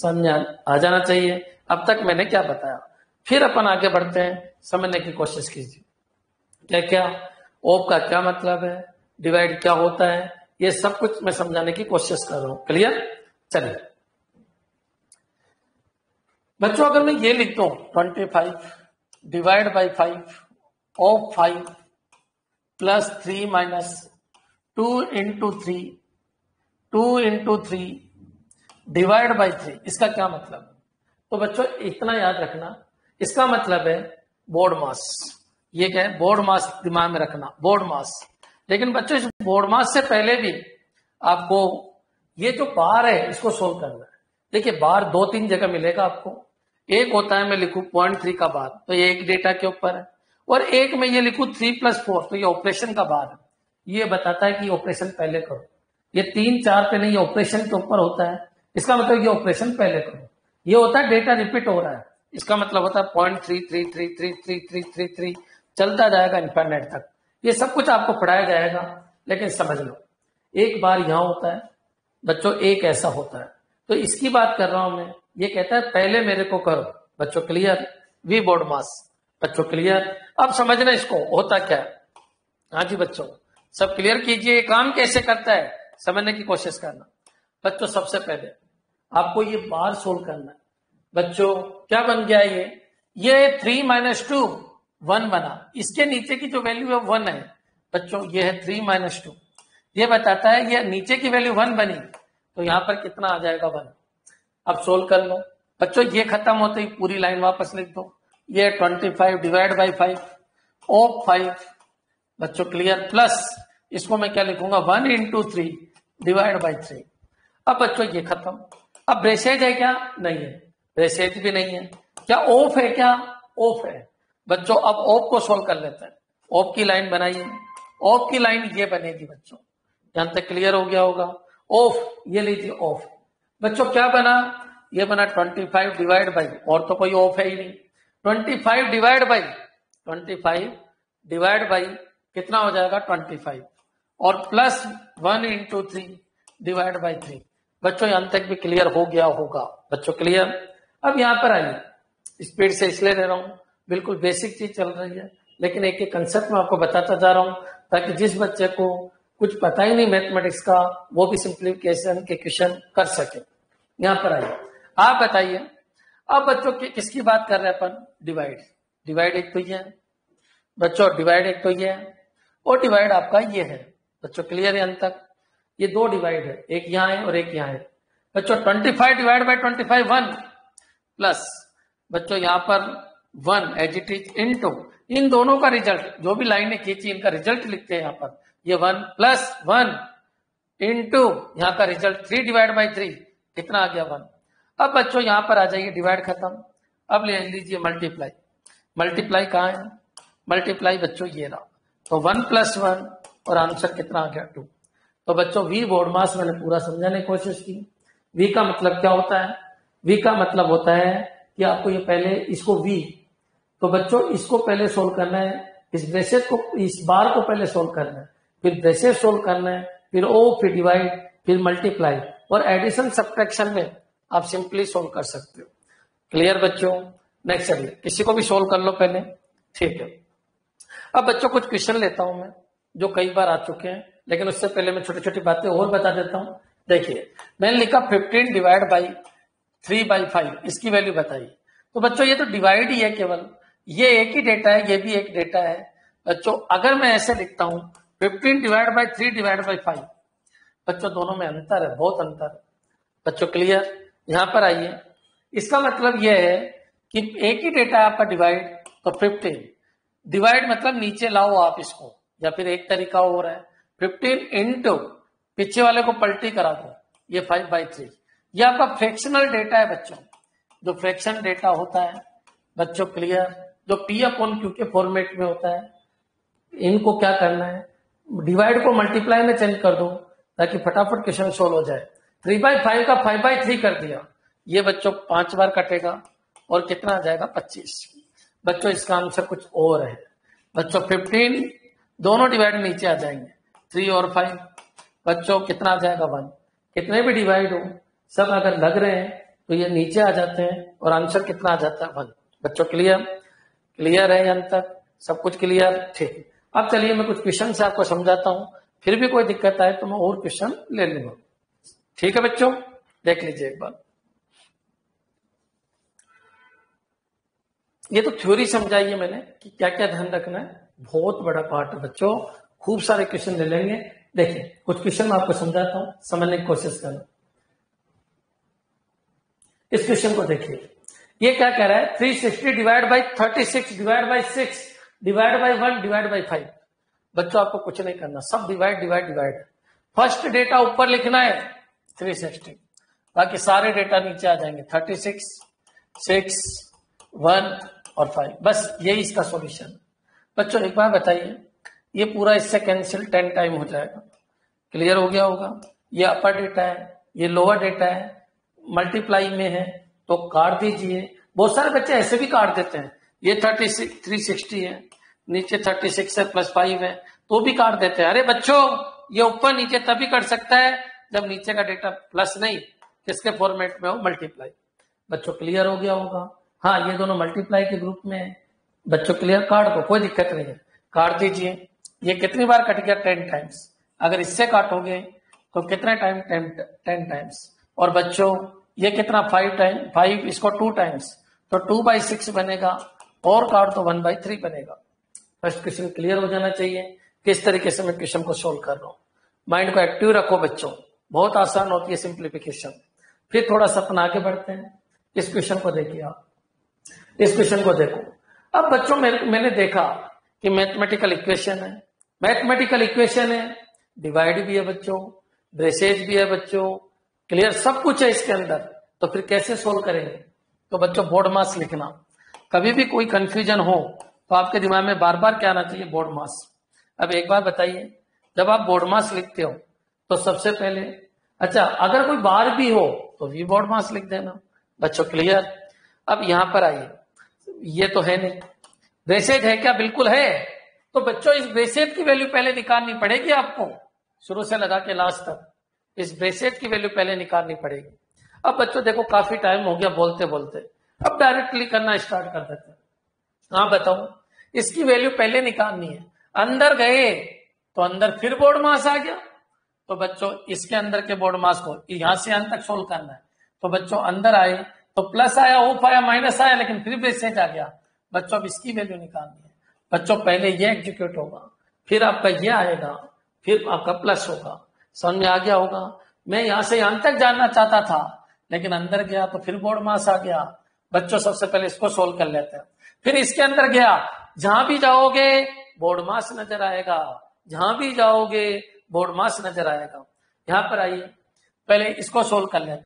समझ आ जाना चाहिए अब तक मैंने क्या बताया। फिर अपन आगे बढ़ते हैं, समझने की कोशिश कीजिए क्या क्या ऑफ का क्या मतलब है, डिवाइड क्या होता है, ये सब कुछ मैं समझाने की कोशिश कर रहा हूं। क्लियर? चलिए बच्चों अगर मैं ये लिख दूं 25 divide by 5 of 5 plus 3 minus 2 into 3 divide by 3, इसका क्या मतलब? तो बच्चों इतना याद रखना, इसका मतलब है बॉडमास। ये क्या है? बॉडमास दिमाग में रखना, बॉडमास। लेकिन बच्चों इस बॉडमास से पहले भी आपको ये जो बार है इसको सोल्व करना है। देखिए बार 2-3 जगह मिलेगा आपको। एक होता है मैं लिखूं 0.3 का बार, तो ये एक डेटा के ऊपर है, और एक में ये लिखूं 3 प्लस 4, तो ये ऑपरेशन का बार है, ये बताता है कि ऑपरेशन पहले करो। ये 3-4 पे नहीं, ऑपरेशन के ऊपर होता है, इसका मतलब ये ऑपरेशन पहले करो। ये होता है डेटा रिपीट हो रहा है, इसका मतलब होता है 0.3333333 चलता जाएगा इंटरनेट तक। ये सब कुछ आपको पढ़ाया जाएगा, लेकिन समझ लो एक बार यहां होता है बच्चों, एक ऐसा होता है, तो इसकी बात कर रहा हूं मैं। ये कहता है पहले मेरे को करो। बच्चों क्लियर? We BODMAS. बच्चों क्लियर? अब समझना इसको होता क्या है। हाँ जी बच्चों, सब क्लियर कीजिए काम कैसे करता है समझने की कोशिश करना। बच्चों सबसे पहले आपको ये बार सोल्व करना है। बच्चों क्या बन गया ये 3 - 2 1 बना, इसके नीचे की जो वैल्यू है 1 है। बच्चों ये है 3 - 2, ये बताता है ये नीचे की वैल्यू 1 बनी तो यहाँ पर कितना आ जाएगा 1। अब सोल्व कर लो बच्चों, ये खत्म होते ही पूरी लाइन वापस लिख दो। ये 25 डिवाइड बाई 5 ऑफ 5 बच्चों क्लियर, प्लस इसको मैं क्या लिखूंगा 1 × 3 डिवाइड बाई 3। अब बच्चों ये खत्म। अब ब्रेसेज है क्या? नहीं है, ब्रेसेज भी नहीं है। क्या ऑफ है? क्या ऑफ है बच्चों। अब ऑफ को सोल्व कर लेते हैं। ऑफ की लाइन बनाइए, ऑफ की लाइन ये बनेगी बच्चों, यहां तक क्लियर हो गया होगा। ऑफ ये लीजिए ऑफ बच्चों, क्या बना? ये बना 25 डिवाइड बाई, और तो कोई ऑफ है ही नहीं। 25 डिवाइड बाई कितना हो जाएगा 25, और प्लस 1 × 3 डिवाइड बाई 3। बच्चों यहां तक भी क्लियर हो गया होगा। बच्चों क्लियर। अब यहां पर आइए, स्पीड से इसलिए ले रहा हूं, बिल्कुल बेसिक चीज चल रही है लेकिन एक एक कंसेप्ट में आपको बताता जा रहा हूं ताकि जिस बच्चे को कुछ पता ही नहीं मैथमेटिक्स का वो भी सिंप्लीफिकेशन के क्वेश्चन कर सके। यहां पर आइए, आप बताइए अब बच्चों किसकी बात कर रहे हैं अपन? डिवाइड। डिवाइड एक तो ये है बच्चों, डिवाइड एक तो ये है और डिवाइड आपका ये है बच्चों, क्लियर है अंत तक। ये 2 डिवाइड है, एक यहाँ है और एक यहाँ है बच्चों। 25 डिवाइड बाई 25 1, प्लस बच्चों यहाँ पर 1 एज इट इज इनटू इन दोनों का रिजल्ट, जो भी लाइनें खींची इनका रिजल्ट लिखते हैं यहाँ पर। ये 1 प्लस 1 इनटू यहाँ का रिजल्ट 3 डिवाइड बाई 3 कितना आ गया 1। अब बच्चों यहाँ पर आ जाइए, डिवाइड खत्म। अब ले लीजिए मल्टीप्लाई। मल्टीप्लाई कहाँ है? मल्टीप्लाई बच्चों ये रहा, तो 1 प्लस 1 और आंसर कितना आ गया 2। तो बच्चों वी बोडमास मैंने पूरा समझाने की कोशिश की। वी का मतलब क्या होता है? वी का मतलब होता है कि आपको ये पहले इसको वी, तो बच्चों इसको पहले सोल्व करना है, इस ब्रेसेज को इस बार को पहले सोल्व करना है, फिर ब्रेसेज सोल्व करना है, फिर ओ, फिर डिवाइड, फिर मल्टीप्लाई, और एडिशन सब्ट्रैक्शन में आप सिंपली सोल्व कर सकते हो। क्लियर बच्चों? नेक्स्ट अगले किसी को भी सोल्व कर लो पहले, ठीक है। अब बच्चों कुछ क्वेश्चन लेता हूं मैं जो कई बार आ चुके हैं, लेकिन उससे पहले मैं छोटी छोटी बातें और बता देता हूं। देखिए मैंने लिखा 15 डिवाइड बाई 3 बाई 5, इसकी वैल्यू बताइए। तो बच्चों ये तो डिवाइड ही है केवल, ये एक ही डेटा है, ये भी एक डेटा है बच्चों। अगर मैं ऐसे लिखता हूं 15 डिवाइड बाई 3 डिवाइड बाई 5, बच्चों दोनों में अंतर है, बहुत अंतर है बच्चों, क्लियर। यहां पर आइए, इसका मतलब यह है कि एक ही डेटा है आपका डिवाइड, तो 15 डिवाइड मतलब नीचे लाओ आप इसको, या फिर एक तरीका हो रहा है 15 इंटू पीछे वाले को पलटी करा दो, ये 5 बाई 3। ये आपका फ्रैक्शनल डेटा है बच्चों, जो फ्रैक्शन डेटा होता है बच्चों, क्लियर, जो पी अपॉन क्यू के फॉर्मेट में होता है। इनको क्या करना है, डिवाइड को मल्टीप्लाई में चेंज कर दो ताकि फटाफट क्वेश्चन सोल्व हो जाए। 3 बाई 5 का 5 बाई 3 कर दिया, ये बच्चों 5 बार कटेगा और कितना आ जाएगा 25। बच्चों इसका आंसर कुछ और है बच्चों, 15 दोनों डिवाइड नीचे आ जाएंगे, 3 और 5 बच्चों कितना आ जाएगा 1। कितने भी डिवाइड हो सब अगर लग रहे हैं तो ये नीचे आ जाते हैं और आंसर कितना आ जाता है 1। बच्चों क्लियर? क्लियर है अंत तक सब कुछ क्लियर, ठीक। अब चलिए मैं कुछ क्वेश्चन से आपको समझाता हूँ, फिर भी कोई दिक्कत आए तो मैं और क्वेश्चन ले लूंगा, ठीक है बच्चों। देख लीजिए एक बार, ये तो थ्योरी समझाई है मैंने कि क्या क्या ध्यान रखना है, बहुत बड़ा पार्ट है बच्चों, खूब सारे क्वेश्चन ले लेंगे। देखिए कुछ क्वेश्चन मैं आपको समझाता हूं, समझने की कोशिश करना। इस क्वेश्चन को देखिए, ये क्या कह रहा है 360 divide by 36 divide by 6 divide by 1 divide by 5। बच्चों आपको कुछ नहीं करना, सब divide divide divide, first data ऊपर लिखना है 360, बाकी सारे डेटा नीचे आ जाएंगे 36 6 1 और 5, बस यही इसका सॉल्यूशन। बच्चों एक बार बताइए, ये पूरा इससे कैंसिल 10 टाइम हो जाएगा, क्लियर हो गया होगा। ये अपर डेटा है, ये लोअर डेटा है, मल्टीप्लाई में है तो काट दीजिए। बहुत सारे बच्चे ऐसे भी काट देते हैं, ये 36 360 है, नीचे 36 है प्लस 5 है तो भी काट देते हैं। अरे बच्चों ये ऊपर नीचे तभी कट सकता है जब नीचे का डेटा प्लस नहीं, किसके फॉर्मेट में हो, मल्टीप्लाई। बच्चों क्लियर हो गया होगा। हाँ ये दोनों मल्टीप्लाई के ग्रुप में है बच्चों, क्लियर, काट दो कोई दिक्कत नहीं है, काट दीजिए। ये कितनी बार कट गया 10 टाइम्स, अगर इससे काटोगे तो कितने टाइम 10 टाइम्स। और बच्चों ये कितना 5 टाइम 5, इसको 2 टाइम्स तो 2/6 बनेगा, और काट तो 1/3 बनेगा। फर्स्ट क्वेश्चन क्लियर हो जाना चाहिए किस तरीके से मैं क्वेश्चन को सोल्व कर रहा हूँ। माइंड को एक्टिव रखो बच्चों, बहुत आसान होती है सिंप्लीफिकेशन। फिर थोड़ा सा अपन आगे बढ़ते हैं। इस क्वेश्चन को देखिए आप, इस क्वेश्चन को देखो। अब बच्चों मैंने देखा कि मैथमेटिकल इक्वेशन है, मैथमेटिकल इक्वेशन है, डिवाइड भी है बच्चों, ड्रेसेज भी है बच्चों, क्लियर सब कुछ है इसके अंदर। तो फिर कैसे सोल्व करेंगे? तो बच्चों बॉडमास लिखना। कभी भी कोई कंफ्यूजन हो तो आपके दिमाग में बार बार क्या आना चाहिए? बॉडमास। अब एक बार बताइए, जब आप बॉडमास लिखते हो तो सबसे पहले, अच्छा अगर कोई बार भी हो तो भी बॉडमास लिख देना बच्चों, क्लियर। अब यहां पर आइए, ये तो है नहीं, ब्रेसेट है क्या? बिल्कुल है। तो बच्चों इस ब्रेसेट की वैल्यू पहले निकालनी पड़ेगी आपको, शुरू से लगा के लास्ट तक इस ब्रेसेट की वैल्यू पहले निकालनी पड़ेगी। अब बच्चों देखो काफी टाइम हो गया बोलते बोलते, अब डायरेक्टली करना स्टार्ट कर देते हैं। हाँ बताओ, इसकी वैल्यू पहले निकालनी है, अंदर गए तो अंदर फिर बॉडमास आ गया। तो बच्चों इसके अंदर के बॉडमास को यहां से अंत तक सोल्व करना है। तो बच्चों अंदर आए तो प्लस आया, ऑफ आया, माइनस आया, लेकिन फिर ब्रेसेट आ गया। बच्चों अब इसकी वैल्यू निकालनी है। बच्चों पहले ये एग्जीक्यूट होगा, फिर आपका ये आएगा, फिर आपका प्लस होगा। समझ में आ गया होगा। मैं यहां से यहां तक जानना चाहता था लेकिन अंदर गया तो फिर बॉडमास आ गया। बच्चों सबसे पहले इसको सोल्व कर लेते हैं। फिर इसके अंदर गया, जहां भी जाओगे बॉडमास नजर आएगा, जहां भी जाओगे बॉडमास नजर आएगा। यहां पर आइए, पहले इसको सोल्व कर लेते।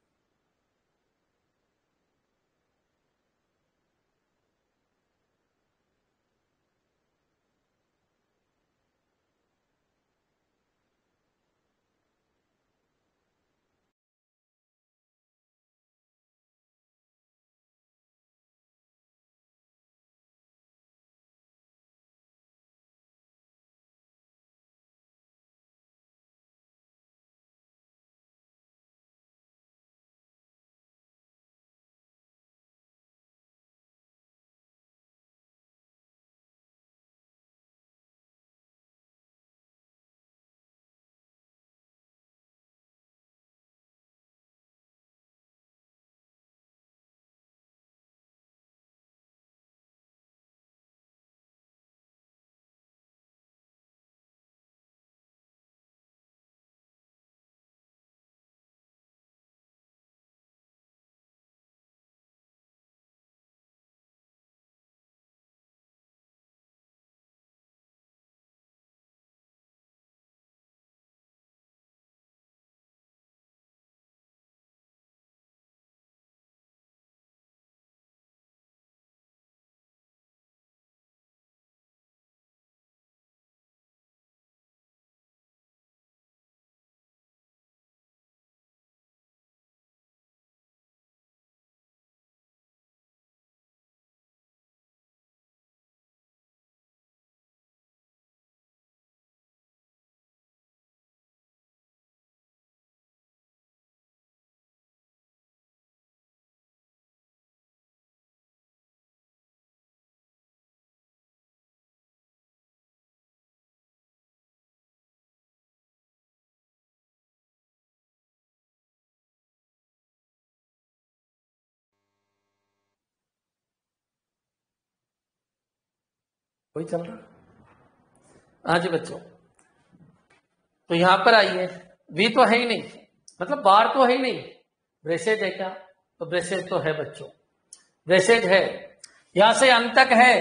कोई चल रहा? हाँ जी बच्चों, तो यहां पर आइए, वी तो है ही नहीं, मतलब बार तो है ही नहीं, ब्रेसेज है क्या? तो ब्रेसेज तो है बच्चों, ब्रेसेज है, यहां से अंत तक है,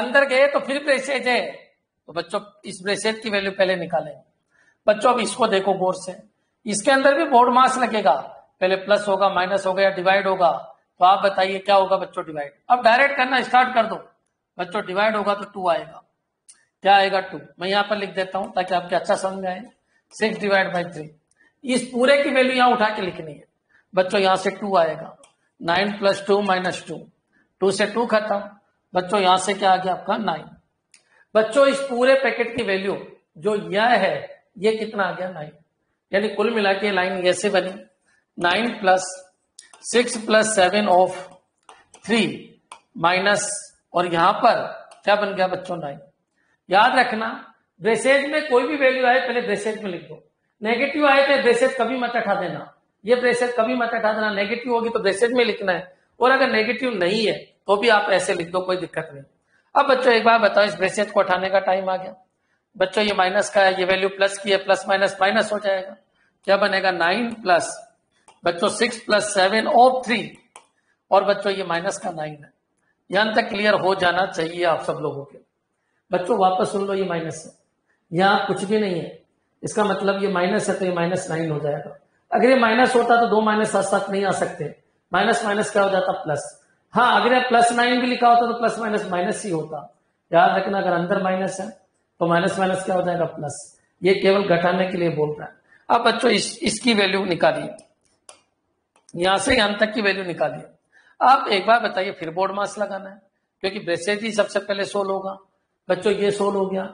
अंदर गए तो फिर ब्रेसेज है। तो बच्चों इस ब्रेसेज की वैल्यू पहले निकालें। बच्चों अब इसको देखो गौर से, इसके अंदर भी बॉडमास लगेगा, पहले प्लस होगा, माइनस होगा या डिवाइड होगा। तो आप बताइए क्या होगा बच्चों? डिवाइड। अब डायरेक्ट करना स्टार्ट कर दो बच्चों, डिवाइड होगा तो 2 आएगा। क्या आएगा? 2। मैं यहां पर लिख देता हूं ताकि आपके अच्छा समझ आए। 6 डिवाइड बाई 3, इस पूरे की वैल्यू यहां उठा के लिखनी है बच्चों। यहां से 2 आएगा, 9 प्लस 2 माइनस 2, 2 से 2 खत्म। बच्चों यहां से क्या आ गया आपका? 9। बच्चों इस पूरे पैकेट की वैल्यू जो यह है, ये कितना आ गया? 9। यानी कुल मिला के लाइन ऐसे बनी, 9 प्लस 6 प्लस 7 ऑफ 3 माइनस, और यहां पर क्या बन गया बच्चों? 9। याद रखना ब्रेसेज में कोई भी वैल्यू आए पहले ब्रेसेज में लिख दो। नेगेटिव आए तो ब्रेसेज कभी मत हटा देना, ये ब्रेसेज कभी मत हटा देना। नेगेटिव होगी तो ब्रेसेज में लिखना है, और अगर नेगेटिव नहीं है तो भी आप ऐसे लिख दो, कोई दिक्कत नहीं। अब बच्चों एक बार बताओ, इस ब्रेसेज को हटाने का टाइम आ गया। बच्चों ये माइनस का है, ये वैल्यू प्लस की है, प्लस माइनस माइनस हो जाएगा, क्या बनेगा 9 प्लस बच्चों 6 + 7 और 3, और बच्चों ये माइनस का 9 है। यहां तक क्लियर हो जाना चाहिए आप सब लोगों के। बच्चों वापस सुन लो, ये माइनस है, यहाँ कुछ भी नहीं है, इसका मतलब ये माइनस है तो ये -9 हो जाएगा। अगर ये माइनस होता तो दो माइनस साथ साथ नहीं आ सकते, माइनस माइनस क्या हो जाता प्लस। हाँ अगर ये +9 भी लिखा होता तो प्लस माइनस माइनस ही होता, याद रखना। अगर अंदर माइनस है तो माइनस माइनस क्या हो जाएगा प्लस। ये केवल घटाने के लिए बोल रहा है। अब बच्चों इसकी वैल्यू निकालिए, यहां से यहां तक की वैल्यू निकालिए। आप एक बार बताइए, फिर बोडमास लगाना है क्योंकि ब्रेसेज ही सबसे पहले 16 होगा। बच्चों ये 16 हो गया,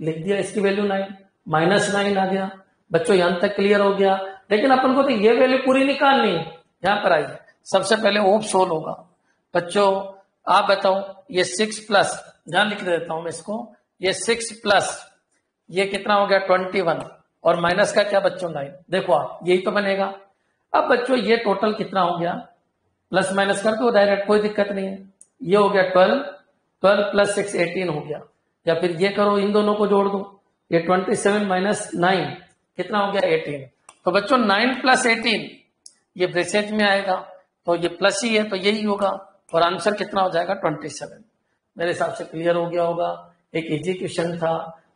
लिख दिया, इसकी वैल्यू 9, -9 आ गया। बच्चों यहां तक क्लियर हो गया, लेकिन अपन को तो ये वैल्यू पूरी निकालनी है। यहां पर आइए, सबसे पहले ओप 16 होगा। बच्चों आप बताओ, ये 6 प्लस, यहां लिख देता हूं मैं इसको, ये 6 प्लस ये कितना हो गया 21, और माइनस का क्या बच्चों 9। देखो आप, यही तो बनेगा। अब बच्चों ये टोटल कितना हो गया, प्लस माइनस कर दो डायरेक्ट, कोई दिक्कत नहीं है। ये हो गया 12 + 6 = 18 हो गया, या फिर ये करो इन दोनों को जोड़ दो, ये 27 - 9 कितना हो गया 18। तो बच्चों 9 + 18 ये ब्रेसेज में आएगा तो ये प्लस ही है तो यही होगा, और आंसर कितना हो जाएगा 27। मेरे हिसाब से क्लियर हो गया होगा। एक इजी क्वेश्चन था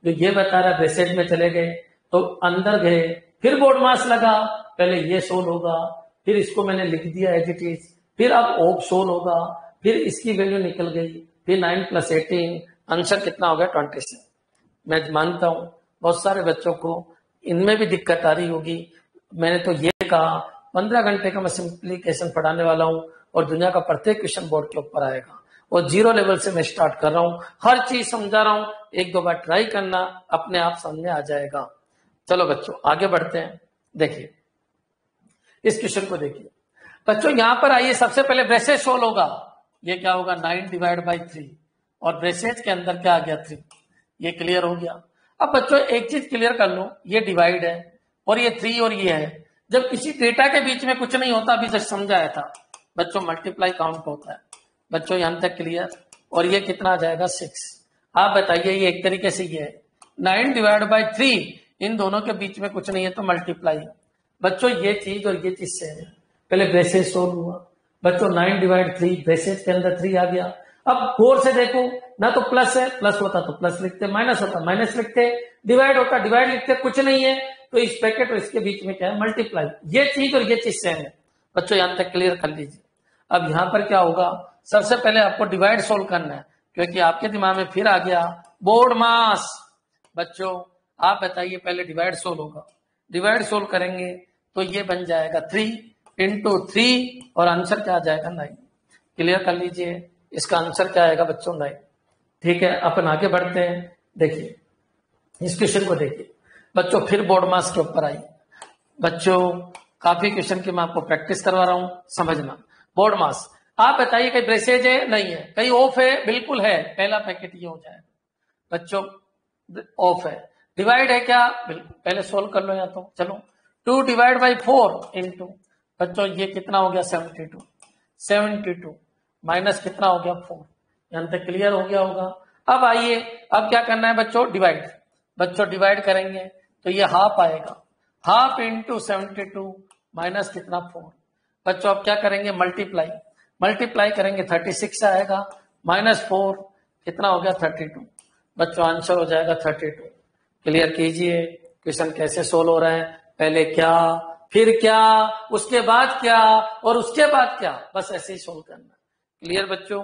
जो ये बता रहा ब्रेसेज में चले गए तो अंदर गए, फिर बोडमास लगा, पहले ये 16 होगा, फिर इसको मैंने लिख दिया एज इट इज, फिर अब ओप 16 होगा, फिर इसकी वैल्यू निकल गई, फिर 9 + 18 आंसर कितना हो गया 27। मैं मानता हूं बहुत सारे बच्चों को इनमें भी दिक्कत आ रही होगी। मैंने तो ये कहा 15 घंटे का मैं सिंप्लीकेशन पढ़ाने वाला हूं, और दुनिया का प्रत्येक क्वेश्चन बोर्ड के ऊपर आएगा, और 0 लेवल से मैं स्टार्ट कर रहा हूँ, हर चीज समझा रहा हूँ। एक दो बार ट्राई करना, अपने आप सामने आ जाएगा। चलो बच्चों आगे बढ़ते हैं। देखिए इस क्वेश्चन को देखिए बच्चों, यहां पर आइए, सबसे पहले ब्रेसेज 16 होगा, ये क्या होगा 9 ÷ 3, और ब्रेसेज के अंदर क्या आ गया 3, ये क्लियर हो गया। अब बच्चों एक चीज क्लियर कर लो, ये डिवाइड है और ये 3 और ये है, जब किसी डेटा के बीच में कुछ नहीं होता, अभी जब समझाया था बच्चों मल्टीप्लाई काउंट होता है। बच्चों यहां तक क्लियर, और ये कितना आ जाएगा 6। आप बताइए ये एक तरीके से ये है 9 ÷ 3, इन दोनों के बीच में कुछ नहीं है तो मल्टीप्लाई। बच्चों ये चीज और ये चीज से पहले ब्रेसेज 16 हुआ, बच्चों 9 ÷ 3 ब्रेसेज के अंदर 3 आ गया। अब गौर से देखो ना, तो प्लस है, प्लस होता तो प्लस लिखते, माइनस होता माइनस लिखते, डिवाइड होता डिवाइड लिखते, कुछ नहीं है तो इस पैकेट और इसके बीच में क्या है मल्टीप्लाई। ये चीज और ये चीज से है। बच्चों यहां तक क्लियर कर लीजिए। अब यहाँ पर क्या होगा, सबसे पहले आपको डिवाइड सोल्व करना है, क्योंकि आपके दिमाग में फिर आ गया बोडमास। बच्चों आप बताइए, पहले डिवाइड सोल्व होगा, डिवाइड सोल्व करेंगे तो ये बन जाएगा 3 × 3, और आंसर क्या आ जाएगा 9। क्लियर कर लीजिए, इसका आंसर क्या आएगा बच्चों 9। ठीक है, अपन आगे बढ़ते हैं। देखिए इस क्वेश्चन को देखिए बच्चों, फिर बोडमास के ऊपर आइए। बच्चों काफी क्वेश्चन की मैं आपको प्रैक्टिस करवा रहा हूं, समझना। बोडमास आप बताइए, कहीं ब्रेसेज है नहीं है, कहीं ऑफ है बिल्कुल है, पहला पैकेट ये हो जाएगा बच्चों ऑफ है, डिवाइड है क्या, पहले सोल्व कर लो या तो। चलो 2 ÷ 4 इंटू बच्चों ये कितना हो गया 72 माइनस कितना हो गया 4। यहां तक क्लियर हो गया होगा। अब आइए, अब क्या करना है बच्चों डिवाइड। बच्चों डिवाइड करेंगे तो ये हाफ आएगा, हाफ इंटू 72 माइनस कितना 4। बच्चों अब क्या करेंगे मल्टीप्लाई, मल्टीप्लाई करेंगे 36 आएगा, -4 कितना हो गया 32। बच्चों आंसर हो जाएगा 32। क्लियर कीजिए क्वेश्चन कैसे सोल्व हो रहा है, पहले क्या फिर क्या उसके बाद क्या और उसके बाद क्या, बस ऐसे ही सोल्व करना। क्लियर बच्चों,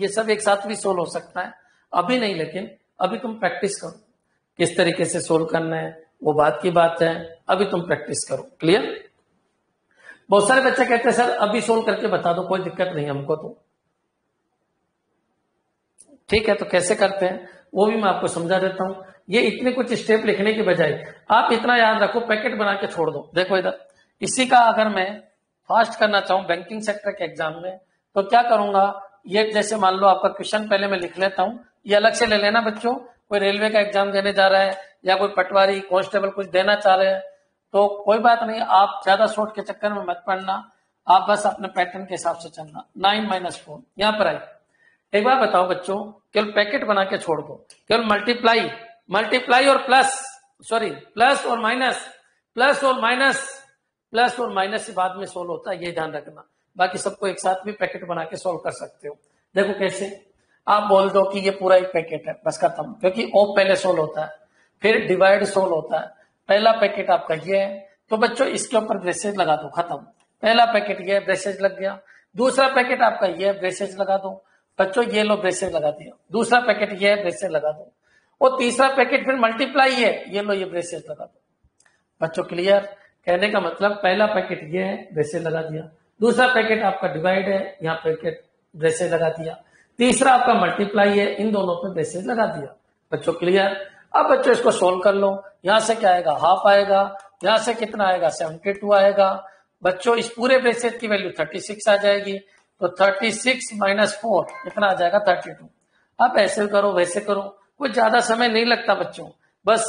ये सब एक साथ भी सोल्व हो सकता है, अभी नहीं, लेकिन अभी तुम प्रैक्टिस करो, किस तरीके से सोल्व करना है वो बात की बात है, अभी तुम प्रैक्टिस करो। क्लियर, बहुत सारे बच्चे कहते हैं सर अभी सोल्व करके बता दो, कोई दिक्कत नहीं हमको तो। ठीक है, तो कैसे करते हैं वो भी मैं आपको समझा देता हूं। ये इतने कुछ स्टेप लिखने के बजाय आप इतना याद रखो, पैकेट बना के छोड़ दो। देखो इधर, इसी का अगर मैं फास्ट करना चाहूं बैंकिंग सेक्टर के एग्जाम में तो क्या करूंगा, ये जैसे मान लो आपका क्वेश्चन पहले मैं लिख लेता हूं, ये अलग से ले लेना बच्चों, कोई रेलवे का एग्जाम देने जा रहा है या कोई पटवारी कांस्टेबल कुछ देना चाह रहे हैं, तो कोई बात नहीं, आप ज्यादा शॉर्ट के चक्कर में मत पड़ना, आप बस अपने पैटर्न के हिसाब से चलना। 9 - 4 यहाँ पर आई। एक बार बताओ बच्चों, केवल पैकेट बना के छोड़ दो, केवल मल्टीप्लाई और प्लस, सॉरी प्लस और माइनस से बाद में सोल्व होता है, ये ध्यान रखना। बाकी सबको एक साथ भी पैकेट बना के सोल्व कर सकते हो। देखो कैसे, आप बोल दो कि ये पूरा एक पैकेट है, बस खत्म, क्योंकि ओ पहले सोल्व होता है, फिर डिवाइड सोल्व होता है। पहला पैकेट आपका ये है, तो बच्चों इसके ऊपर ब्रेसेज लगा दो, खत्म। पहला पैकेट ये, ब्रेसेज लग गया। दूसरा पैकेट आपका ये, ब्रेसेज लगा दो बच्चों, ये लो ब्रेसेज लगा दिया। दूसरा पैकेट ये, ब्रेसेज लगा दो। और तीसरा पैकेट फिर मल्टीप्लाई है, ये लो ये ब्रेसेज लगा दो। बच्चों क्लियर? कहने का मतलब पहला पैकेट ये है, ब्रेसेज लगा दिया। दूसरा पैकेट आपका डिवाइड है, यहाँ पैकेट ब्रेसेज लगा दिया। तीसरा आपका मल्टीप्लाई है, इन दोनों पे ब्रेसेज लगा दिया। बच्चों क्लियर? अब बच्चों इसको सोल्व कर लो। यहां से क्या आएगा, हाफ आएगा, यहां से कितना आएगा, 72 आएगा। बच्चों इस पूरे ब्रेसेज की वैल्यू 36 आ जाएगी, तो 36 - 4 कितना आ जाएगा, 32। अब ऐसे करो वैसे करो, कुछ ज्यादा समय नहीं लगता बच्चों। बस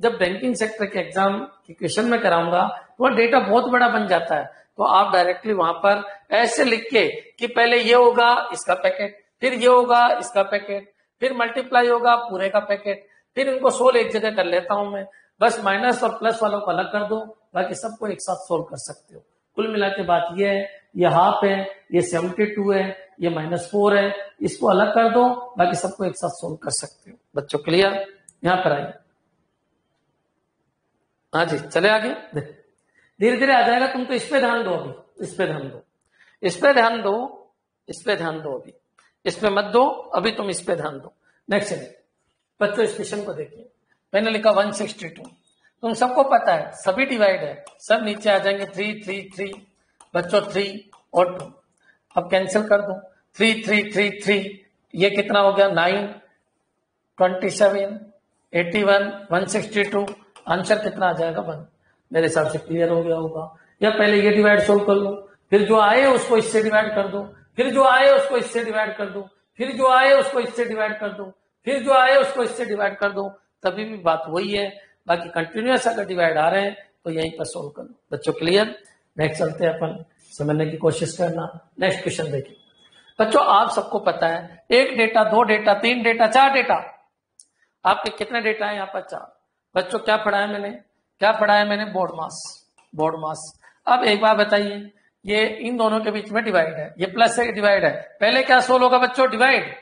जब बैंकिंग सेक्टर के एग्जाम के क्वेश्चन में कराऊंगा तो वह डेटा बहुत बड़ा बन जाता है, तो आप डायरेक्टली वहां पर ऐसे लिख के कि पहले ये होगा इसका पैकेट, फिर ये होगा इसका पैकेट, फिर मल्टीप्लाई होगा पूरे का पैकेट, फिर इनको सोल्व एक जगह कर लेता हूं मैं, बस माइनस और प्लस वालों को अलग कर दो, बाकी सबको एक साथ सोल्व कर सकते हो। कुल मिला के बात ये है, ये हाफ है, ये 72 है, ये -4 है, इसको अलग कर दो, बाकी सबको एक साथ सोल्व कर सकते हो। बच्चों क्लियर? यहाँ पर आइए। हाँ जी, चले आगे, धीरे धीरे आ जाएगा। तुम तो इस पे ध्यान दो अभी, इस पे ध्यान दो, इस पे ध्यान दो, इस पे ध्यान दो, अभी इस पे मत दो, अभी तुम इस पे ध्यान दो। नेक्स्ट बच्चों इस क्वेश्चन को देखिए, मैंने लिखा 162। तुम सबको पता है सभी डिवाइड है, सब नीचे आ जाएंगे 3, 3, 3 बच्चों, 3 और 2। अब कैंसिल कर दो, 3, 3, 3, 3 ये कितना हो गया, 9, 27, 81, 162 आंसर कितना आ जाएगा, 1। मेरे हिसाब से क्लियर हो गया होगा। या पहले ये डिवाइड सोल्व कर लो, फिर जो आए उसको इससे डिवाइड कर दो, फिर जो आए उसको इससे डिवाइड कर दो, फिर जो आए उसको इससे डिवाइड कर दो, फिर जो आए उसको इससे डिवाइड कर दो, तभी भी बात वही है। बाकी कंटिन्यूअस अगर डिवाइड आ रहे हैं तो यहीं पर सोल्व कर लो। बच्चों क्लियर? नेक्स्ट चलते हैं, अपन समझने की कोशिश करना। नेक्स्ट क्वेश्चन देखिए बच्चों, आप सबको पता है 1 डेटा 2 डेटा 3 डेटा 4 डेटा, आपके कितने डेटा है यहाँ पर, 4। बच्चों क्या पढ़ाया मैंने, बोडमास। अब एक बार बताइए, ये इन दोनों के बीच में डिवाइड है, ये प्लस है, डिवाइड है, पहले क्या सोल्व होगा बच्चों, डिवाइड।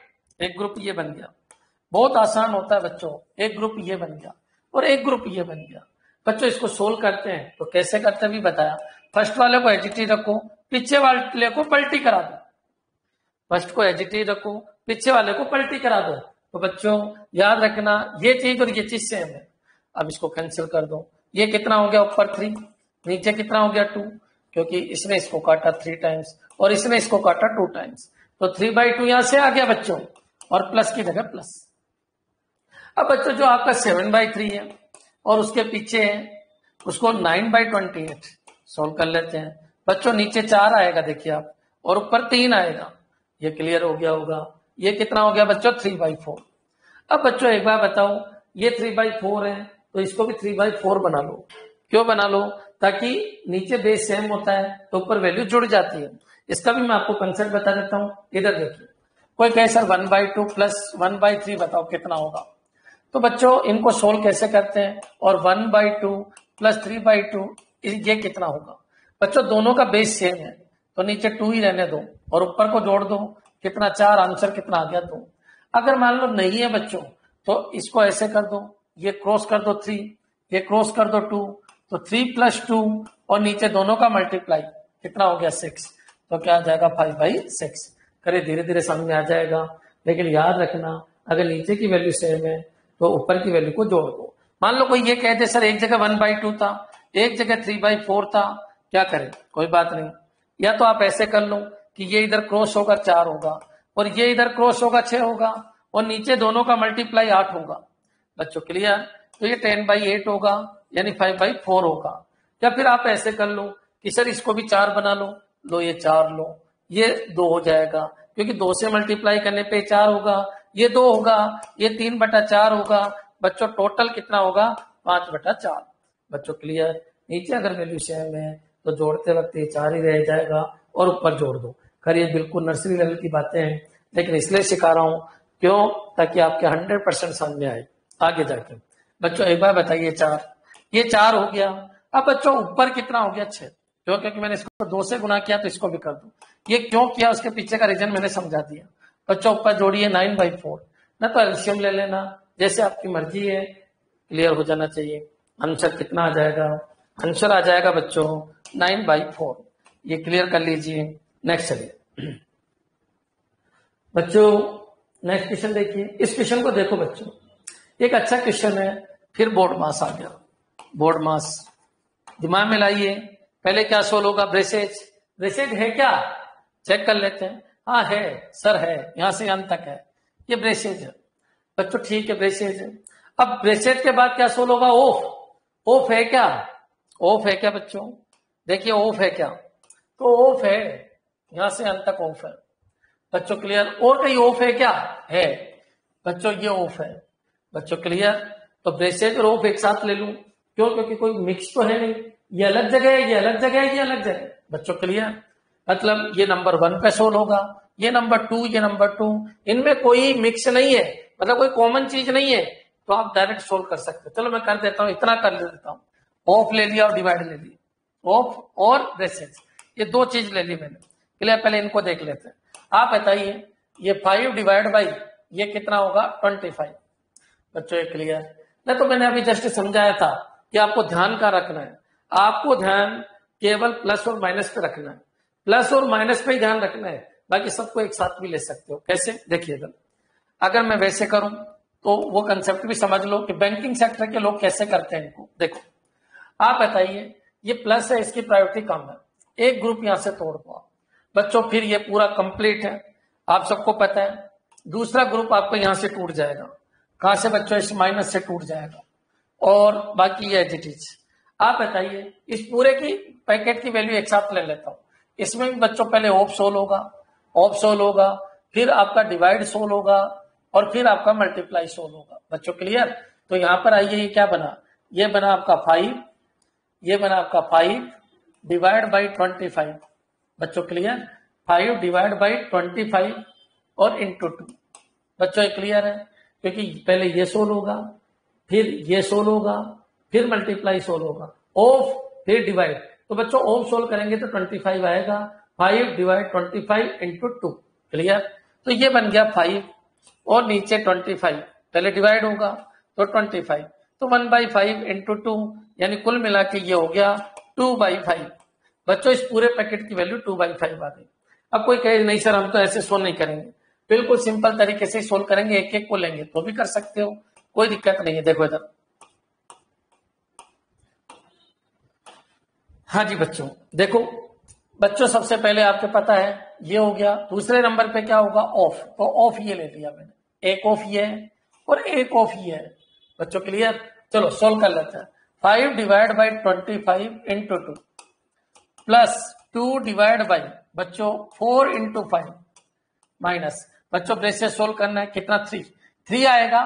एक ग्रुप ये बन गया, बहुत आसान होता है बच्चों, एक ग्रुप ये बन गया और एक ग्रुप ये बन गया। बच्चों इसको सोल्व करते हैं, तो कैसे करते हैं भी बताया। फर्स्ट वाले को एजिटी रखो, पीछे वाले को पलटी करा दो, फर्स्ट को एजिटी रखो, पीछे वाले को पलटी करा दो। तो बच्चों याद रखना, ये चीज और ये चीज सेम है। अब इसको कैंसिल कर दो, ये कितना हो गया ऊपर 3, नीचे कितना हो गया 2, क्योंकि इसने इसको काटा 3 टाइम्स और इसने इसको काटा 2 टाइम्स, तो 3/2 यहां से आ गया बच्चों, और प्लस की जगह प्लस। अब बच्चों जो आपका 7/3 है और उसके पीछे है, उसको 9/28 सोल्व कर लेते हैं बच्चों। नीचे 4 आएगा देखिए आप, और ऊपर 3 आएगा, ये क्लियर हो गया होगा। ये कितना हो गया बच्चों, 3/4। अब बच्चों एक बार बताओ, ये 3/4 है तो इसको भी 3/4 बना लो। क्यों बना लो, ताकि नीचे बेस सेम होता है तो ऊपर वैल्यू जुड़ जाती है। इसका भी मैं आपको कंसेप्ट बता देता हूँ। इधर देखिए, कोई कहे सर 1/2 + 1/3 बताओ कितना होगा, तो बच्चों इनको सोल्व कैसे करते हैं, और 1/2 + 3/2 ये कितना होगा। बच्चों दोनों का बेस सेम है तो नीचे 2 ही रहने दो और ऊपर को जोड़ दो, कितना 4, आंसर कितना आ गया 2। अगर मान लो नहीं है बच्चों, तो इसको ऐसे कर दो, ये क्रॉस कर दो 3, ये क्रॉस कर दो 2, तो 3 + 2 और नीचे दोनों का मल्टीप्लाई कितना हो गया 6, तो क्या आ जाएगा 5/6। करे धीरे धीरे सामने आ जाएगा, लेकिन याद रखना अगर नीचे की वैल्यू सेम है तो ऊपर की वैल्यू को जोड़ दो। मान लो कोई ये कहते सर एक जगह 1/2 था, एक जगह 3/4 था, क्या करें, कोई बात नहीं। या तो आप ऐसे कर लो कि ये इधर क्रॉस होगा 4 होगा और ये इधर क्रॉस होगा 6 होगा और नीचे दोनों का मल्टीप्लाई 8 होगा। बच्चों क्लियर? तो ये 10/8 होगा, यानी 5/4 होगा। या फिर आप ऐसे कर लो कि सर इसको भी 4 बना लो, लो ये 4 लो, ये 2 हो जाएगा, क्योंकि 2 से मल्टीप्लाई करने पर 4 होगा, ये 2 होगा, ये 3/4 होगा। बच्चों टोटल कितना होगा? 5/4। बच्चों क्लियर? नीचे अगर वैल्यू सेम है तो जोड़ते वक्त ये 4 ही रह जाएगा और ऊपर जोड़ दो। खैर ये बिल्कुल नर्सरी लेवल की बातें हैं, लेकिन इसलिए सिखा रहा हूं क्यों, ताकि आपके 100% सामने आए आगे जाके। बच्चों एक बार बताइए 4, ये 4 हो गया। अब बच्चों ऊपर कितना हो गया? 6। क्यों? क्योंकि मैंने इसको 2 से गुना किया तो इसको भी कर दो। ये क्यों किया उसके पीछे का रीजन मैंने समझा दिया। बच्चों ऊपर जोड़िए 9/4, ना तो एलसीएम ले लेना, जैसे आपकी मर्जी है। क्लियर हो जाना चाहिए। आंसर कितना आ जाएगा? आंसर आ जाएगा बच्चों 9/4। ये क्लियर कर लीजिए। नेक्स्ट चलिए बच्चों, नेक्स्ट क्वेश्चन देखिए। इस क्वेश्चन को देखो बच्चों, एक अच्छा क्वेश्चन है। फिर बोडमास आ गया। बोडमास दिमाग में लाइए। पहले क्या सोल्व होगा? ब्रेसेज। ब्रेसेज है क्या? चेक कर लेते हैं। हाँ है सर, है यहां से अंत तक है, ये ब्रेसेज है बच्चों। ठीक है ब्रेसेज है। अब ब्रेसेज के बाद क्या सोल्व होगा? ओफ। ओफ है क्या? ओफ है क्या बच्चों? देखिए ओफ है क्या, तो ओफ है यहां से अंत तक ओफ है बच्चों। क्लियर? और कहीं ओफ है क्या? है बच्चों, ये ओफ है बच्चों। क्लियर? तो ब्रेसेज और ओफ एक साथ ले लूं क्यों? क्योंकि कोई मिक्स तो है नहीं, ये अलग जगह है, ये अलग जगह है, ये अलग जगह। बच्चों क्लियर? मतलब ये नंबर 1 पे सोल्व होगा, ये नंबर 2, ये नंबर 2, इनमें कोई मिक्स नहीं है, मतलब कोई कॉमन चीज नहीं है, तो आप डायरेक्ट सोल्व कर सकते हो। चलो मैं कर देता हूँ, इतना कर देता हूँ। ऑफ ले लिया और डिवाइड ले लिया, ऑफ और ब्रेसेज, ये 2 चीज ले ली मैंने। क्लियर? पहले इनको देख लेते हैं। आप बताइए ये 5 डिवाइड बाई ये कितना होगा? 25 बच्चों। ये क्लियर? नहीं तो मैंने अभी जस्ट समझाया था कि आपको ध्यान का रखना है, आपको ध्यान केवल प्लस और माइनस पे रखना है, प्लस और माइनस पे ही ध्यान रखना है, बाकी सबको एक साथ भी ले सकते हो। कैसे? देखिएगा, अगर मैं वैसे करूं तो वो कंसेप्ट भी समझ लो कि बैंकिंग सेक्टर के लोग कैसे करते हैं इनको। देखो आप बताइए, ये प्लस है, इसकी प्रायोरिटी कम है, एक ग्रुप यहां से तोड़ दो बच्चों, फिर ये पूरा कंप्लीट है, आप सबको पता है। दूसरा ग्रुप आपको यहां से टूट जाएगा, कहां से बच्चों? इस माइनस से टूट जाएगा, और बाकी ये एज इट इज। आप बताइए इस पूरे की पैकेट की वैल्यू एक साथ ले लेता हूं। इसमें भी बच्चों पहले ऑफ सोल्व होगा, ऑफ सोल्व होगा, फिर आपका डिवाइड सोल्व होगा, और फिर आपका मल्टीप्लाई सोल्व होगा बच्चों। क्लियर? तो यहां पर आइए, ये क्या बना? ये बना आपका 5, ये बना आपका 5 डिवाइड बाई 25 बच्चों। क्लियर? 5 डिवाइड बाई 25 और इंटू 2 बच्चों। क्लियर है? क्योंकि पहले ये सोल्व होगा, फिर ये सोल्व होगा, फिर मल्टीप्लाई सोल्व होगा, ऑफ फिर डिवाइड। तो बच्चों ऑफ सोल्व करेंगे तो 25 आएगा, 5 डिवाइड 25 इंटू 2। क्लियर? तो ये बन गया 5 और नीचे 25, पहले डिवाइड होगा तो 25, तो 1/5 इंटू 2, यानी कुल मिला के ये हो गया 2/5 बच्चों। इस पूरे पैकेट की वैल्यू 2/5 आ गई। अब कोई कहे नहीं सर हम तो ऐसे सोल्व नहीं करेंगे, बिल्कुल सिंपल तरीके से सोल्व करेंगे, एक एक को लेंगे, तो भी कर सकते हो, कोई दिक्कत नहीं है। देखो इधर, हाँ जी बच्चों, देखो बच्चों सबसे पहले आपको पता है ये हो गया, दूसरे नंबर पे क्या होगा? ऑफ। तो ऑफ ये ले लिया मैंने, एक ऑफ ये है और एक ऑफ ये है बच्चों। क्लियर? चलो सोल्व कर लेते हैं। 5 divide by 25 into 2 plus 2 divide by बच्चों 4 इंटू 5 माइनस बच्चों। ब्रेसेज सोल्व करना है, कितना? 3 आएगा।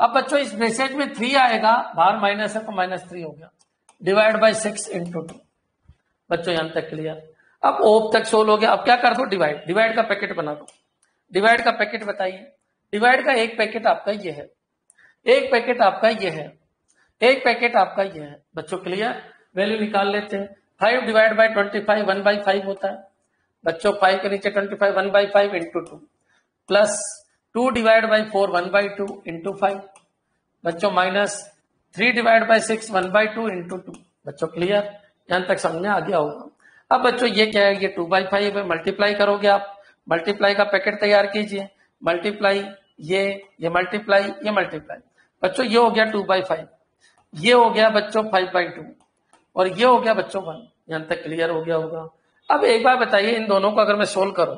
अब बच्चों इस ब्रेसेज में 3 आएगा, बाहर माइनस है तो -3 हो गया, डिवाइड बाई 6 इंटू 2 बच्चों। यहां तक क्लियर? अब ओप तक सोल्व हो गया। अब क्या कर दो? डिवाइड। डिवाइड का पैकेट बना दो। डिवाइड का पैकेट बताइए। डिवाइड का एक पैकेट आपका ये है, एक पैकेट आपका ये है, एक पैकेट आपका ये है बच्चों। क्लियर? वैल्यू निकाल लेते हैं। 5 डिवाइड बाई 25 1/5 होता है बच्चों, 5 के नीचे 25 1/5 into 2 plus 2 divide by 4 1/2 into 5 बच्चों, माइनस 3 डिवाइड बाई 6 1/2 इंटू 2 बच्चों। क्लियर? यहां तक समझ आ गया होगा। अब बच्चों ये क्या है? ये 2/5 है, मल्टीप्लाई करोगे आप। मल्टीप्लाई का पैकेट तैयार कीजिए, मल्टीप्लाई ये मल्टीप्लाई ये मल्टीप्लाई बच्चों। ये हो गया 2/5, ये हो गया बच्चों 5/2 और ये हो गया बच्चों 1। यहां तक क्लियर हो गया होगा। अब एक बार बताइए इन दोनों को अगर मैं सोल्व करूं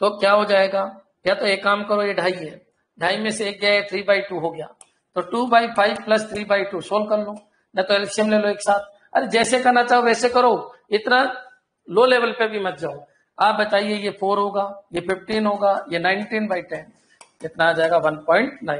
तो क्या हो जाएगा? या तो एक काम करो, ये 2.5 है, 2.5 में से एक गया, 3/2 हो गया, तो 2/5 प्लस 3/2 सोल्व कर लो, ना तो एलसीएम ले लो एक साथ। अरे जैसे करना चाहो वैसे करो, इतना लो लेवल पे भी मत जाओ। आप बताइए ये 4 होगा, ये 15 होगा, ये 19/10 कितना आ जाएगा 1.9,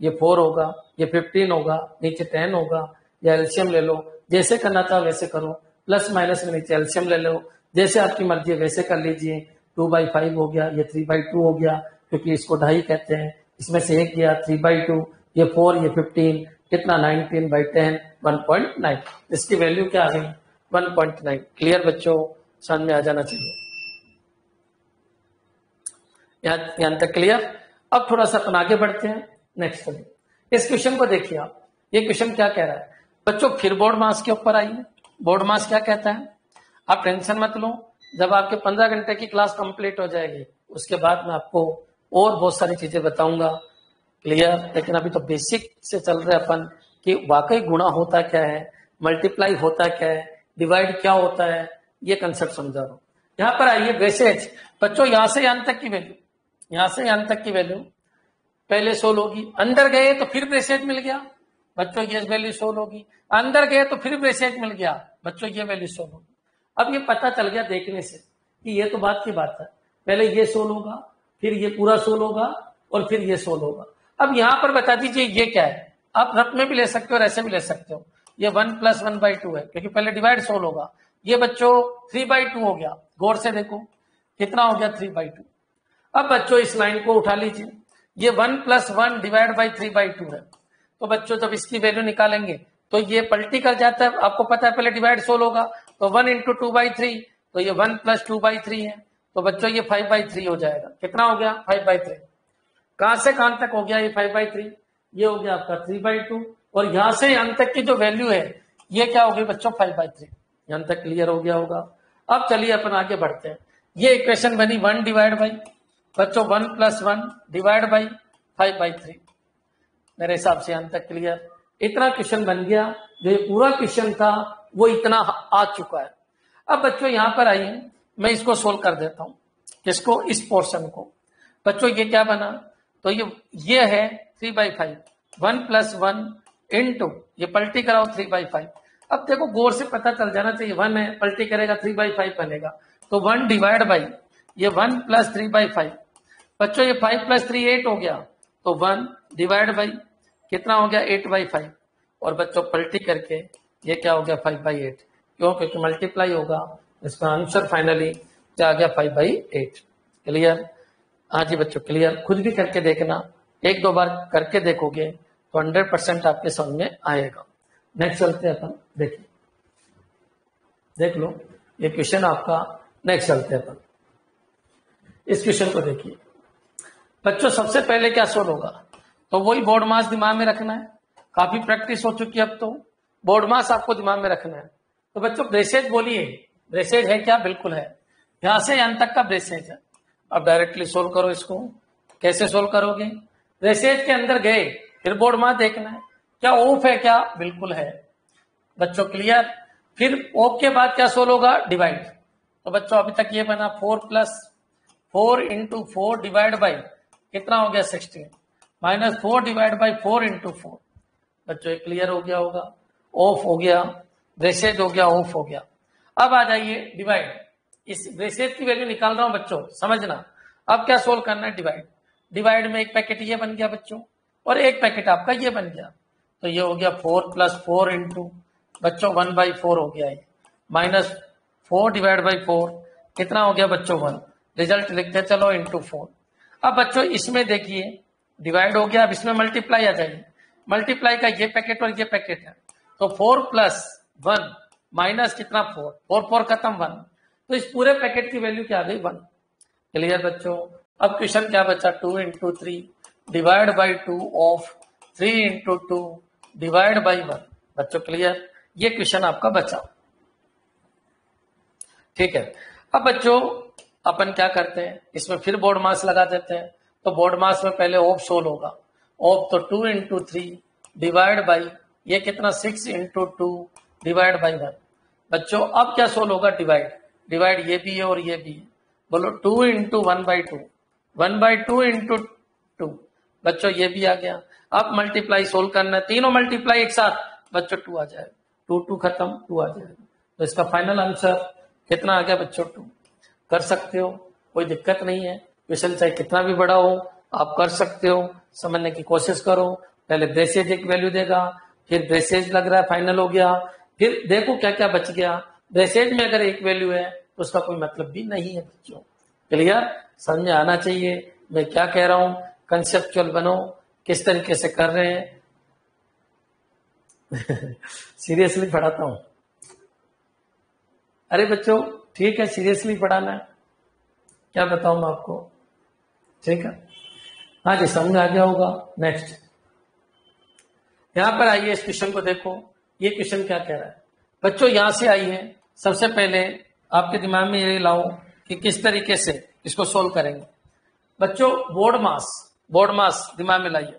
ये 4 होगा, ये 15 होगा, नीचे 10 होगा, या एल्शियम ले लो, जैसे करना चाहो वैसे करो, प्लस माइनस में नीचे एल्शियम ले लो, जैसे आपकी मर्जी है वैसे कर लीजिए। 2/5 हो गया, ये 3/2 हो गया, क्योंकि इसको 2.5 कहते हैं, इसमें से एक गया 3/2, ये 4, ये 15, कितना 19/10, 1.9। इसकी वैल्यू क्या आ गई 1.9। क्लियर बच्चों, समझ में आ जाना चाहिए यहाँ तक क्लियर। अब थोड़ा सा अपन आगे बढ़ते हैं नेक्स्ट में। इस क्वेश्चन को देखिए आप, ये क्वेश्चन क्या कह रहा है बच्चों, फिर BODMAS के ऊपर आइए। BODMAS क्या कहता है, आप टेंशन मत लो, जब आपके 15 घंटे की क्लास कंप्लीट हो जाएगी उसके बाद में आपको और बहुत सारी चीजें बताऊंगा, क्लियर। लेकिन अभी तो बेसिक से चल रहे अपन कि वाकई गुणा होता क्या है, मल्टीप्लाई होता क्या है, डिवाइड क्या होता है, ये कंसेप्ट समझा रहा हूं। यहाँ पर आइए वेसेज बच्चों, यहाँ से यहाँ तक की वैल्यू, यहाँ से यहाँ तक की वैल्यू पहले 16 होगी, अंदर गए तो फिर वेसेज मिल गया बच्चों, ये वैल्यू 16 होगी, अंदर गए तो फिर वेसेज मिल गया बच्चों, ये वैल्यू 16 होगी। अब ये पता चल गया देखने से कि ये तो बात की बात है, पहले ये 16 होगा, फिर ये पूरा 16 होगा, और फिर ये 16 होगा। अब यहाँ पर बता दीजिए ये क्या है, आप रफ में भी ले सकते हो और ऐसे भी ले सकते हो। ये 1 + 1/2 है, क्योंकि पहले डिवाइड 16 होगा। ये बच्चों 3/2 हो गया, गौर से देखो कितना हो गया 3/2। अब बच्चों इस लाइन को उठा लीजिए, ये 1 + 1 / 3/2 है, तो बच्चों जब इसकी वैल्यू निकालेंगे तो ये पलटी कर जाता है। आपको पता है पहले डिवाइड 16 होगा, तो 1 × 2/3, तो ये 1 + 2/3 है, तो बच्चों ये 5/3 हो जाएगा। कितना हो गया 5/3, कहां से कहां तक हो गया ये 5/3, ये हो गया आपका 3/2, और यहां से यहां तक की जो वैल्यू है ये क्या होगी बच्चों 5/3। यहां तक क्लियर हो गया होगा। अब चलिए अपन आगे बढ़ते हैं। ये इक्वेशन बनी 1 बच्चों 1 + 1 / 5/3, मेरे हिसाब से यहां तक क्लियर। इतना क्वेश्चन बन गया, जो ये पूरा क्वेश्चन था वो इतना आ चुका है। अब बच्चों यहां पर आइए, मैं इसको सोल्व कर देता हूं, किसको, इस पोर्शन को। बच्चों ये क्या बना, तो ये है 3/5, 1 + 1 × ये पलटी कराओ 3/5। अब देखो गौर से पता चल जाना चाहिए, 1 है पलटी करेगा 3/5 बनेगा, तो 1 / ये 1 + 3/5 बच्चों, ये 5 + 3 8 हो गया, तो 1 / कितना हो गया 8/5, और बच्चों पलटी करके ये क्या हो गया 5/8, क्यों, क्योंकि मल्टीप्लाई होगा। इसका आंसर फाइनली क्या आ गया 5/8। क्लियर, हाँ जी बच्चों क्लियर। खुद भी करके देखना, 1-2 बार करके देखोगे तो 100% आपके समझ में आएगा। नेक्स्ट चलते हैं अपन, देखिए देख लो ये क्वेश्चन आपका। नेक्स्ट चलते हैं अपन, इस क्वेश्चन को देखिए बच्चों। सबसे पहले क्या सोल्व होगा, तो वही BODMAS दिमाग में रखना है, काफी प्रैक्टिस हो चुकी है अब, तो BODMAS आपको दिमाग में रखना है। तो बच्चों ब्रेसेज बोलिए, ब्रेसेज है क्या, बिल्कुल है, यहां से यहां तक का ब्रेसेज है। अब डायरेक्टली सोल्व करो इसको, कैसे सोल्व करोगे, ब्रेसेज के अंदर गए फिर BODMAS देखना है, क्या ऑफ है, क्या बिल्कुल है बच्चों, क्लियर। फिर ऑफ के बाद क्या सोल्व होगा, डिवाइड। तो बच्चों अभी तक ये बना 4 + 4 × 4 / कितना हो गया 16, -4 / 4 × 4 बच्चों, क्लियर हो गया होगा। ऑफ हो गया, ब्रेसेज हो गया, ऑफ हो गया। अब आ जाइए डिवाइड, इस ब्रेसेज की वैल्यू निकाल रहा हूं बच्चों, समझना। अब क्या सोल्व करना है, डिवाइड। डिवाइड में एक पैकेट ये बन गया बच्चों, और एक पैकेट आपका ये बन गया, तो ये हो गया 4 + 4 × बच्चों 1/4 हो गया, ये -4 / 4 कितना हो गया बच्चों 1, रिजल्ट लिखते चलो × 4। अब बच्चों इसमें देखिए डिवाइड हो गया, अब इसमें मल्टीप्लाई आ जाएगी, मल्टीप्लाई का ये पैकेट और ये पैकेट है, तो 4 + 1 माइनस कितना 4, 4 खत्म 1, तो इस पूरे पैकेट की वैल्यू क्या आ गई 1। क्लियर बच्चों। अब क्वेश्चन क्या बचा 2 × 3 / 2 ऑफ 3 × 2 / 1 बच्चों, क्लियर। ये क्वेश्चन आपका बचा, ठीक है। अब बच्चों अपन क्या करते हैं, इसमें फिर BODMAS लगा देते हैं, तो BODMAS में पहले ऑफ सोल्व होगा, ऑफ तो 2 × 3 / ये कितना 6 × 2 / 1 बच्चों। अब क्या सोल्व होगा, डिवाइड। डिवाइड ये भी है और ये भी है, बोलो 2 × 1/2, 1/2 × 2 बच्चों, ये भी आ गया। अब मल्टीप्लाई सोल्व करना है, तीनों मल्टीप्लाई एक साथ बच्चों 2 आ जाएगा, 2 खत्म 2 आ जाएगा, तो इसका फाइनल आंसर कितना आ गया बच्चों 2। कर सकते हो, कोई दिक्कत नहीं है, क्वेश्चन चाहे कितना भी बड़ा हो, आप कर सकते हो, समझने की कोशिश करो। पहले ब्रेसेज एक वैल्यू देगा, फिर ब्रेसेज लग रहा है फाइनल हो गया, फिर देखो क्या क्या बच गया। ब्रेसेज में अगर एक वैल्यू है तो उसका कोई मतलब भी नहीं है बच्चों। क्लियर, समझ में आना चाहिए मैं क्या कह रहा हूं। कंसेप्चुअल बनो, किस तरीके से कर रहे हैं। सीरियसली पढ़ाता हूं। अरे बच्चों ठीक है, सीरियसली पढ़ाना है, क्या बताऊं मैं आपको। ठीक है, हाँ जी समझ आ गया होगा। नेक्स्ट यहां पर आइए, इस क्वेश्चन को देखो। ये क्वेश्चन क्या कह रहा है बच्चों, यहां से आइए। सबसे पहले आपके दिमाग में ये लाओ कि किस तरीके से इसको सोल्व करेंगे बच्चों। बोडमास, बोडमास दिमाग में लाइए,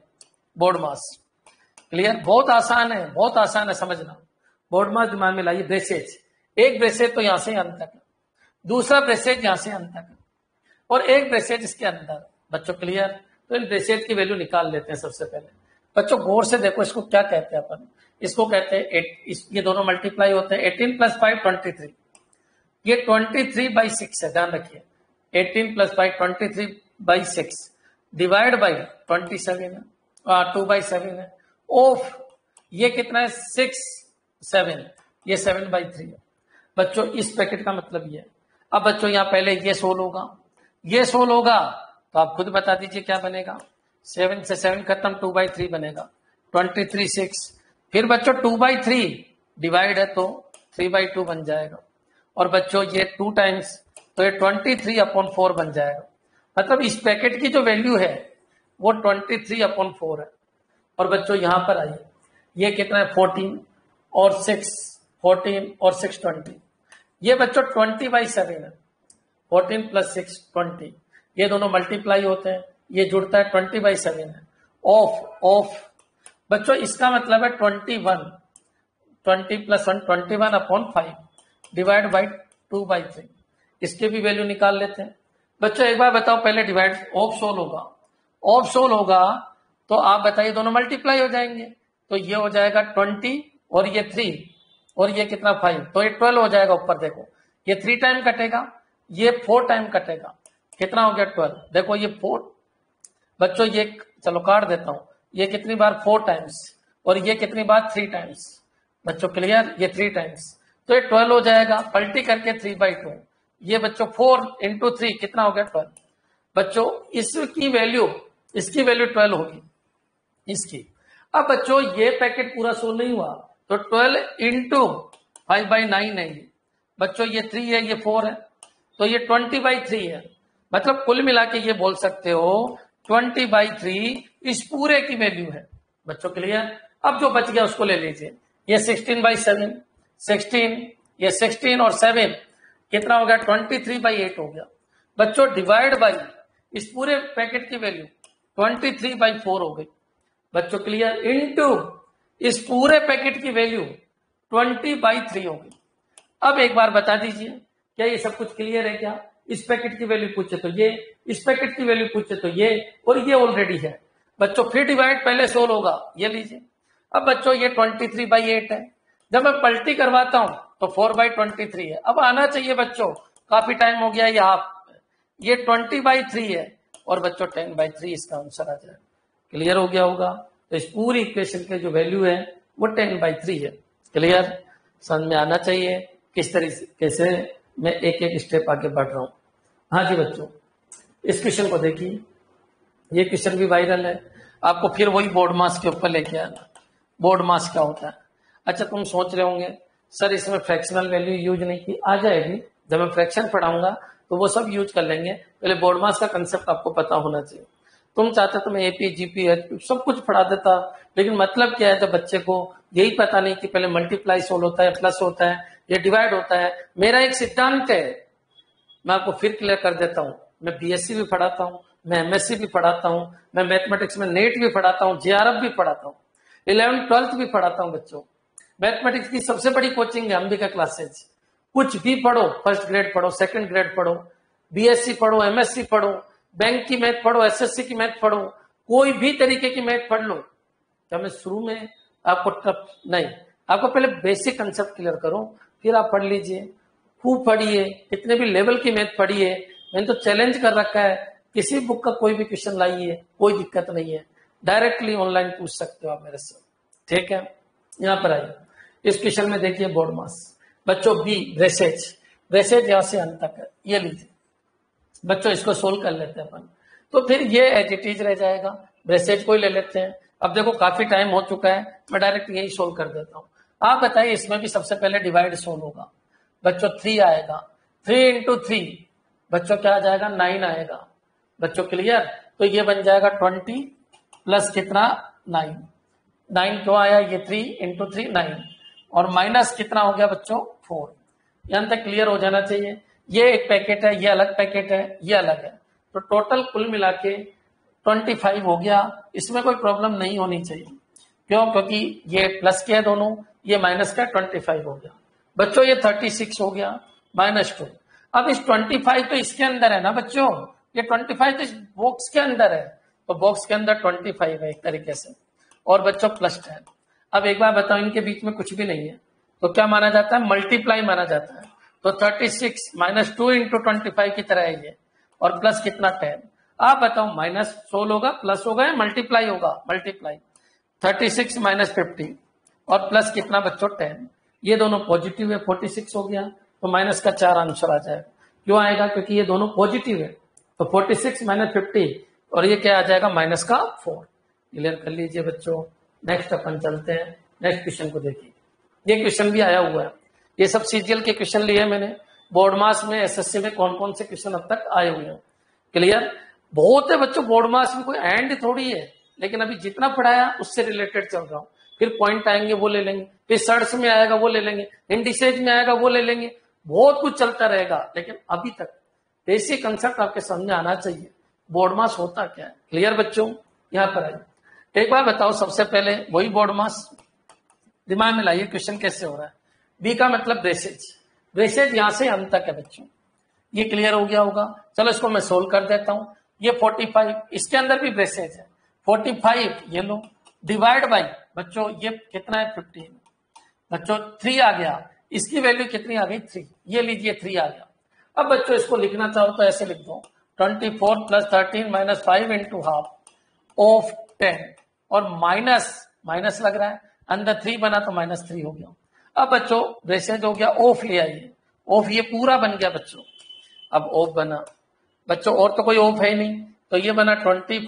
बोडमास। क्लियर, बहुत आसान है, बहुत आसान है समझना। बोडमास दिमाग में लाइए। ब्रेसेज, एक ब्रेसेज तो यहां से अंत तक, दूसरा ब्रेसेज यहां से अंत तक, और एक ब्रेसेज इसके अंदर बच्चों। क्लियर, तो इन ब्रेसेज की वैल्यू निकाल लेते हैं। सबसे पहले बच्चों गौर से देखो, इसको क्या कहते हैं अपन, इसको कहते हैं ये दोनों मल्टीप्लाई होते हैं। 18 + 5 23, ये 23/6 है, ध्यान रखिए। 18 + 5 23/6 डिवाइड बाई 27 है, 2/7 है। ऑफ ये कितना है 6/7, ये 7/3 है बच्चों। इस पैकेट का मतलब ये है। अब बच्चों यहाँ पहले ये सोल्व होगा, ये सोल्व होगा तो आप खुद बता दीजिए क्या बनेगा। 7 से 7 खत्म, 2/3 बनेगा, 23/6। फिर बच्चों 2/3 डिवाइड है तो 3/2 बन जाएगा। और बच्चों ये 2 टाइम्स तो ये 23/4 बन जाएगा। मतलब इस पैकेट की जो वैल्यू है वो 23/4 है। और बच्चों यहाँ पर आइए, ये कितना है 14 और 6, 14 और 6 20। ये बच्चों 20/7 है, 14 + 6 20। ये दोनों मल्टीप्लाई होते हैं, ये जुड़ता है 20/7 है। ऑफ, ऑफ बच्चों इसका मतलब है 21, 20 + 1 21/5 डिवाइड बाई 2/3। इसके भी वैल्यू निकाल लेते हैं बच्चों। एक बार बताओ, पहले डिवाइड ऑफ सोल होगा, ऑफ सोल होगा तो आप बताइए दोनों मल्टीप्लाई हो जाएंगे। तो ये हो जाएगा 20 और ये 3 और ये कितना 5, तो ये 12 हो जाएगा। ऊपर देखो ये 3 टाइम कटेगा, ये 4 टाइम कटेगा, कितना हो गया 12। देखो ये 4 बच्चों, ये चलो काट देता हूँ। ये कितनी बार 4 टाइम्स और ये कितनी बार 3 टाइम्स बच्चों। क्लियर, ये 3 टाइम्स तो ये 12 हो जाएगा। पलटी करके 3/2, ये बच्चों 4 × 3 कितना हो गया 12 बच्चों। इसकी वैल्यू 12 होगी इसकी। अब बच्चों ये पैकेट पूरा सोल्व नहीं हुआ तो 12 × 5/9 है ये बच्चों। ये 3 है, ये 4 है, तो ये 20/3 है। मतलब कुल मिला के ये बोल सकते हो 20/3 इस पूरे की वैल्यू है बच्चों। क्लियर, अब जो बच गया उसको ले लीजिए। ये 16/7, 16, ये 16 और 7 कितना हो गया 23/8 हो गया बच्चों। डिवाइड बाई इस पूरे पैकेट की वैल्यू 23/4 हो गई बच्चों। क्लियर, इनटू इस पूरे पैकेट की वैल्यू 20/3 हो गई। अब एक बार बता दीजिए क्या ये सब कुछ क्लियर है क्या। इस पैकेट की वैल्यू पूछे तो ये, इस पैकेट की वैल्यू पूछे तो ये, और ये ऑलरेडी है बच्चों। फिर डिवाइड पहले सोल्व होगा, ये लीजिए। अब बच्चों ये 23/8 है, जब मैं पलटी करवाता हूं तो 4/23 है। अब आना चाहिए बच्चों, काफी टाइम हो गया। ये आप ये 20/3 है और बच्चों 10/3 इसका आंसर आ जाएगा। क्लियर हो गया होगा। तो इस पूरी इक्वेशन के जो वैल्यू है वो 10/3 है। क्लियर, समझ में आना चाहिए किस तरीके से मैं एक एक स्टेप आगे बढ़ रहा हूं। हाँ जी बच्चों, इस क्वेश्चन को देखिए, ये क्वेश्चन भी वायरल है। आपको फिर वही बोडमास के ऊपर लेके आना। बोडमास क्या होता है? अच्छा तुम सोच रहे होंगे सर इसमें फ्रैक्शनल वैल्यू यूज नहीं की, आ जाएगी जब मैं फ्रैक्शन पढ़ाऊंगा तो वो सब यूज कर लेंगे। पहले बोडमास का कंसेप्ट आपको पता होना चाहिए। तुम चाहते तो मैं एपी जीपी सब कुछ पढ़ा देता, लेकिन मतलब क्या है जब बच्चे को यही पता नहीं कि पहले मल्टीप्लाई सोल्व होता है, प्लस होता है, ये डिवाइड होता है। मेरा एक सिद्धांत है, मैं आपको फिर क्लियर कर देता हूँ। मैं बीएससी भी पढ़ाता हूँ, मैं एमएससी भी पढ़ाता हूँ, मैं मैथमेटिक्स में नेट भी पढ़ाता हूँ, जेआरएफ भी पढ़ाता हूँ, 11th 12th भी पढ़ाता हूँ बच्चों। मैथमेटिक्स की सबसे बड़ी कोचिंग है अंबिका क्लासेज। कुछ भी पढ़ो, फर्स्ट ग्रेड पढ़ो, सेकंड ग्रेड पढ़ो, बीएससी पढ़ो, एमएससी पढ़ो, बैंक की मैथ पढ़ो, एसएससी की मैथ पढ़ो, कोई भी तरीके की मैथ पढ़ लो। क्या मैं शुरू में आपको टफ नहीं, आपको पहले बेसिक कंसेप्ट क्लियर करो, फिर आप पढ़ लीजिए। खूब पढ़िए, कितने भी लेवल की मैथ पढ़िए। मैंने तो चैलेंज कर रखा है किसी बुक का कोई भी क्वेश्चन लाइए, कोई दिक्कत नहीं है, डायरेक्टली ऑनलाइन पूछ सकते हो आप मेरे से। ठीक है, यहाँ पर आइए, इस क्वेश्चन में देखिए बोडमास बच्चों बी ब्रेसेज, ब्रेसेज यहाँ से अंत तक है, ये लीजिए बच्चों, इसको सोल्व कर लेते हैं अपन, तो फिर ये एज इट इज रह जाएगा। ब्रेसेज को ही ले लेते हैं, अब देखो काफी टाइम हो चुका है, मैं डायरेक्ट यही सोल्व कर देता हूँ। आप बताइए इसमें भी सबसे पहले डिवाइड सोल्व होगा बच्चों, 3 आएगा, 3 into 3 बच्चों क्या आ जाएगा 9 आएगा बच्चों, क्लियर। तो ये बन जाएगा 20 प्लस कितना 9 क्यों आया, ये 3 into 3 9 और माइनस कितना हो गया बच्चों 4। यहाँ तक क्लियर हो जाना चाहिए। ये एक पैकेट है, ये अलग पैकेट है, ये अलग है, तो टोटल कुल मिला के 25 हो गया। इसमें कोई प्रॉब्लम नहीं होनी चाहिए, क्यों, क्योंकि ये प्लस के है दोनों, ये माइनस का 25 हो गया बच्चों, ये 36 हो गया -2। अब इस 25 तो इसके अंदर है ना बच्चों, ये 25 तो इस बॉक्स के अंदर है, तो बॉक्स के अंदर 25 है एक तरीके से, और बच्चों +10। अब एक बार बताओ, इनके बीच में कुछ भी नहीं है तो क्या माना जाता है, मल्टीप्लाई माना जाता है। तो 36 -2 × 25 की तरह है ये, और प्लस कितना 10। आप बताओ माइनस 16 होगा, प्लस होगा या मल्टीप्लाई होगा, मल्टीप्लाई। 36 -50 और प्लस कितना बच्चों 10, ये दोनों पॉजिटिव है, 46 हो गया, तो माइनस का 4 आंसर आ जाएगा। क्यों आएगा, क्योंकि ये दोनों पॉजिटिव है, तो 46 -50 और ये क्या आ जाएगा माइनस का 4। क्लियर कर लीजिए बच्चों। नेक्स्ट अपन चलते हैं, नेक्स्ट क्वेश्चन को देखिए। ये क्वेश्चन भी आया हुआ है, ये सब सीजीएल के क्वेश्चन लिए मैंने, बोडमास में एसएससी में कौन कौन से क्वेश्चन अब तक आए हुए हैं। क्लियर, बहुत है बच्चों बोडमास में, कोई एंड थोड़ी है, लेकिन अभी जितना पढ़ाया उससे रिलेटेड चल रहा हूँ। फिर पॉइंट आएंगे वो ले लेंगे, फिर सर्ट्स में आएगा वो ले लेंगे, इंडिसेज में आएगा वो ले लेंगे, बहुत कुछ चलता रहेगा, लेकिन अभी तक बेसिक कंसेप्ट आपके समझ आना चाहिए बोडमास होता क्या है। क्लियर बच्चों, यहाँ पर आइए, एक बार बताओ सबसे पहले वही बोडमास, दिमाग में लाइए क्वेश्चन कैसे हो रहा है। बी का मतलब ब्रेसेज, ब्रेसेज यहाँ से अंत तक है बच्चों, ये क्लियर हो गया होगा। चलो इसको मैं सोल्व कर देता हूँ। ये 45, इसके अंदर भी ब्रेसेज है, 45 ये लो, डिवाइड बाई बच्चों ये कितना है 15 बच्चों, 3 आ गया, इसकी वैल्यू कितनी आ गई 3, ये लीजिए 3 आ गया। अब बच्चों इसको लिखना चाहो तो ऐसे लिख दो, 24 + 13 - 5 × ½ of 10 और माइनस लग रहा है, अंदर 3 बना तो -3 हो गया। अब बच्चों ब्रेसेज हो गया, ऑफ ले आइए, ऑफ ये पूरा बन गया बच्चों। अब ऑफ बना बच्चों, और तो कोई ऑफ है नहीं, तो ये बना 20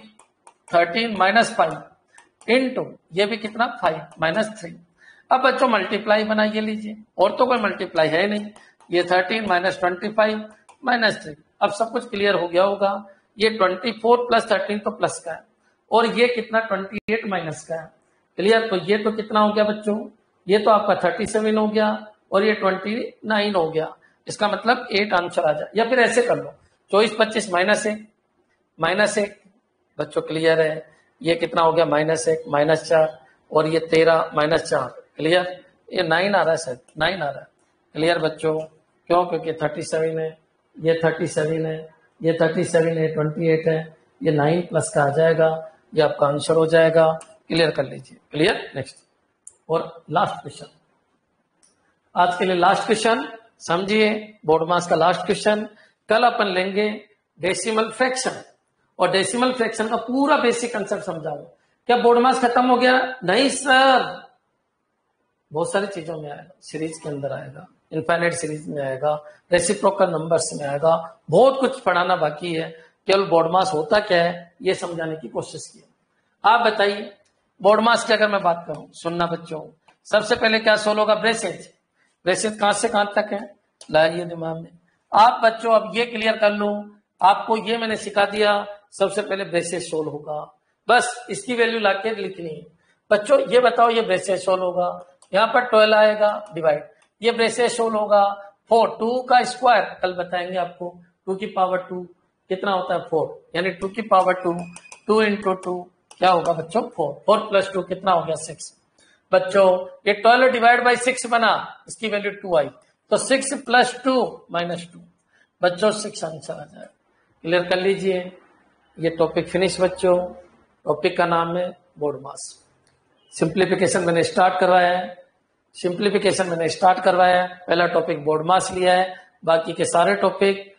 13 - 5 इनटू ये भी कितना 5 -3। अब बच्चों मल्टीप्लाई बना, ये लीजिए, और तो कोई मल्टीप्लाई है नहीं, ये 13 -25 -3। अब सब कुछ क्लियर हो गया होगा। ये 24 प्लस 13 तो प्लस का है, और ये कितना 28 माइनस का है, क्लियर। तो ये तो कितना हो गया बच्चों, ये तो आपका 37 हो गया और ये 29 हो गया, इसका मतलब 8 आंसर आ जाए। या फिर ऐसे कर लो, 24 25 -1 बच्चों, क्लियर है। ये कितना हो गया -1 -4 और ये 13 -4, क्लियर। ये 9 आ रहा है सर, 9 आ रहा है, क्लियर बच्चों, क्यों, क्योंकि 37 है, ये 37 है, ये 37 है, 28 है, ये 9 प्लस का आ जाएगा, ये आपका आंसर हो जाएगा। क्लियर कर लीजिए, क्लियर। नेक्स्ट और लास्ट क्वेश्चन, आज के लिए लास्ट क्वेश्चन समझिए, बोडमास का लास्ट क्वेश्चन। कल अपन लेंगे डेसिमल फ्रैक्शन, और डेसिमल फ्रैक्शन का पूरा बेसिक कंसेप्ट समझाओ। क्या बोडमास खत्म हो गया? नहीं सर, बहुत सारी चीजों में आएगा, सीरीज के अंदर आएगा, इनफाइनाइट सीरीज में आएगा, रेसिप्रोकल नंबर्स में आएगा, बहुत कुछ पढ़ाना बाकी है। केवल बोडमास होता क्या है ये समझाने की कोशिश की। आप बताइए बोडमास की अगर मैं बात करूं, सुनना बच्चों, सबसे पहले क्या सोल्व होगा, ब्रेसेज। ब्रेसेज कहां से कहां तक है, लाइए दिमाग में। आप बच्चों अब ये क्लियर कर लो, आपको ये मैंने सिखा दिया, सबसे पहले ब्रेसेज सोल्व होगा, बस इसकी वैल्यू लाके लिखनी है बच्चों। ये बताओ ये ब्रेसेज सोल्व होगा, यहाँ पर 12 आएगा डिवाइड, ये ब्रेसेज सोल्व होगा 4, 2 का स्क्वायर कल बताएंगे आपको, 2 की पावर 2 कितना होता है 4, यानी 2 की पावर 2, 2 × 2 क्या होगा बच्चों 4 + 2 कितना हो गया 6 बच्चों। ये 12 डिवाइड बाई 6 बना, इसकी वैल्यू 2 आई, तो 6 + 2 - 2 बच्चों 6 आंसर आ जाएगा। क्लियर कर लीजिए, ये टॉपिक फिनिश बच्चों। टॉपिक का नाम है बोडमास। सिंप्लीफिकेशन मैंने स्टार्ट करवाया है, पहला टॉपिक बोडमास लिया है, बाकी के सारे टॉपिक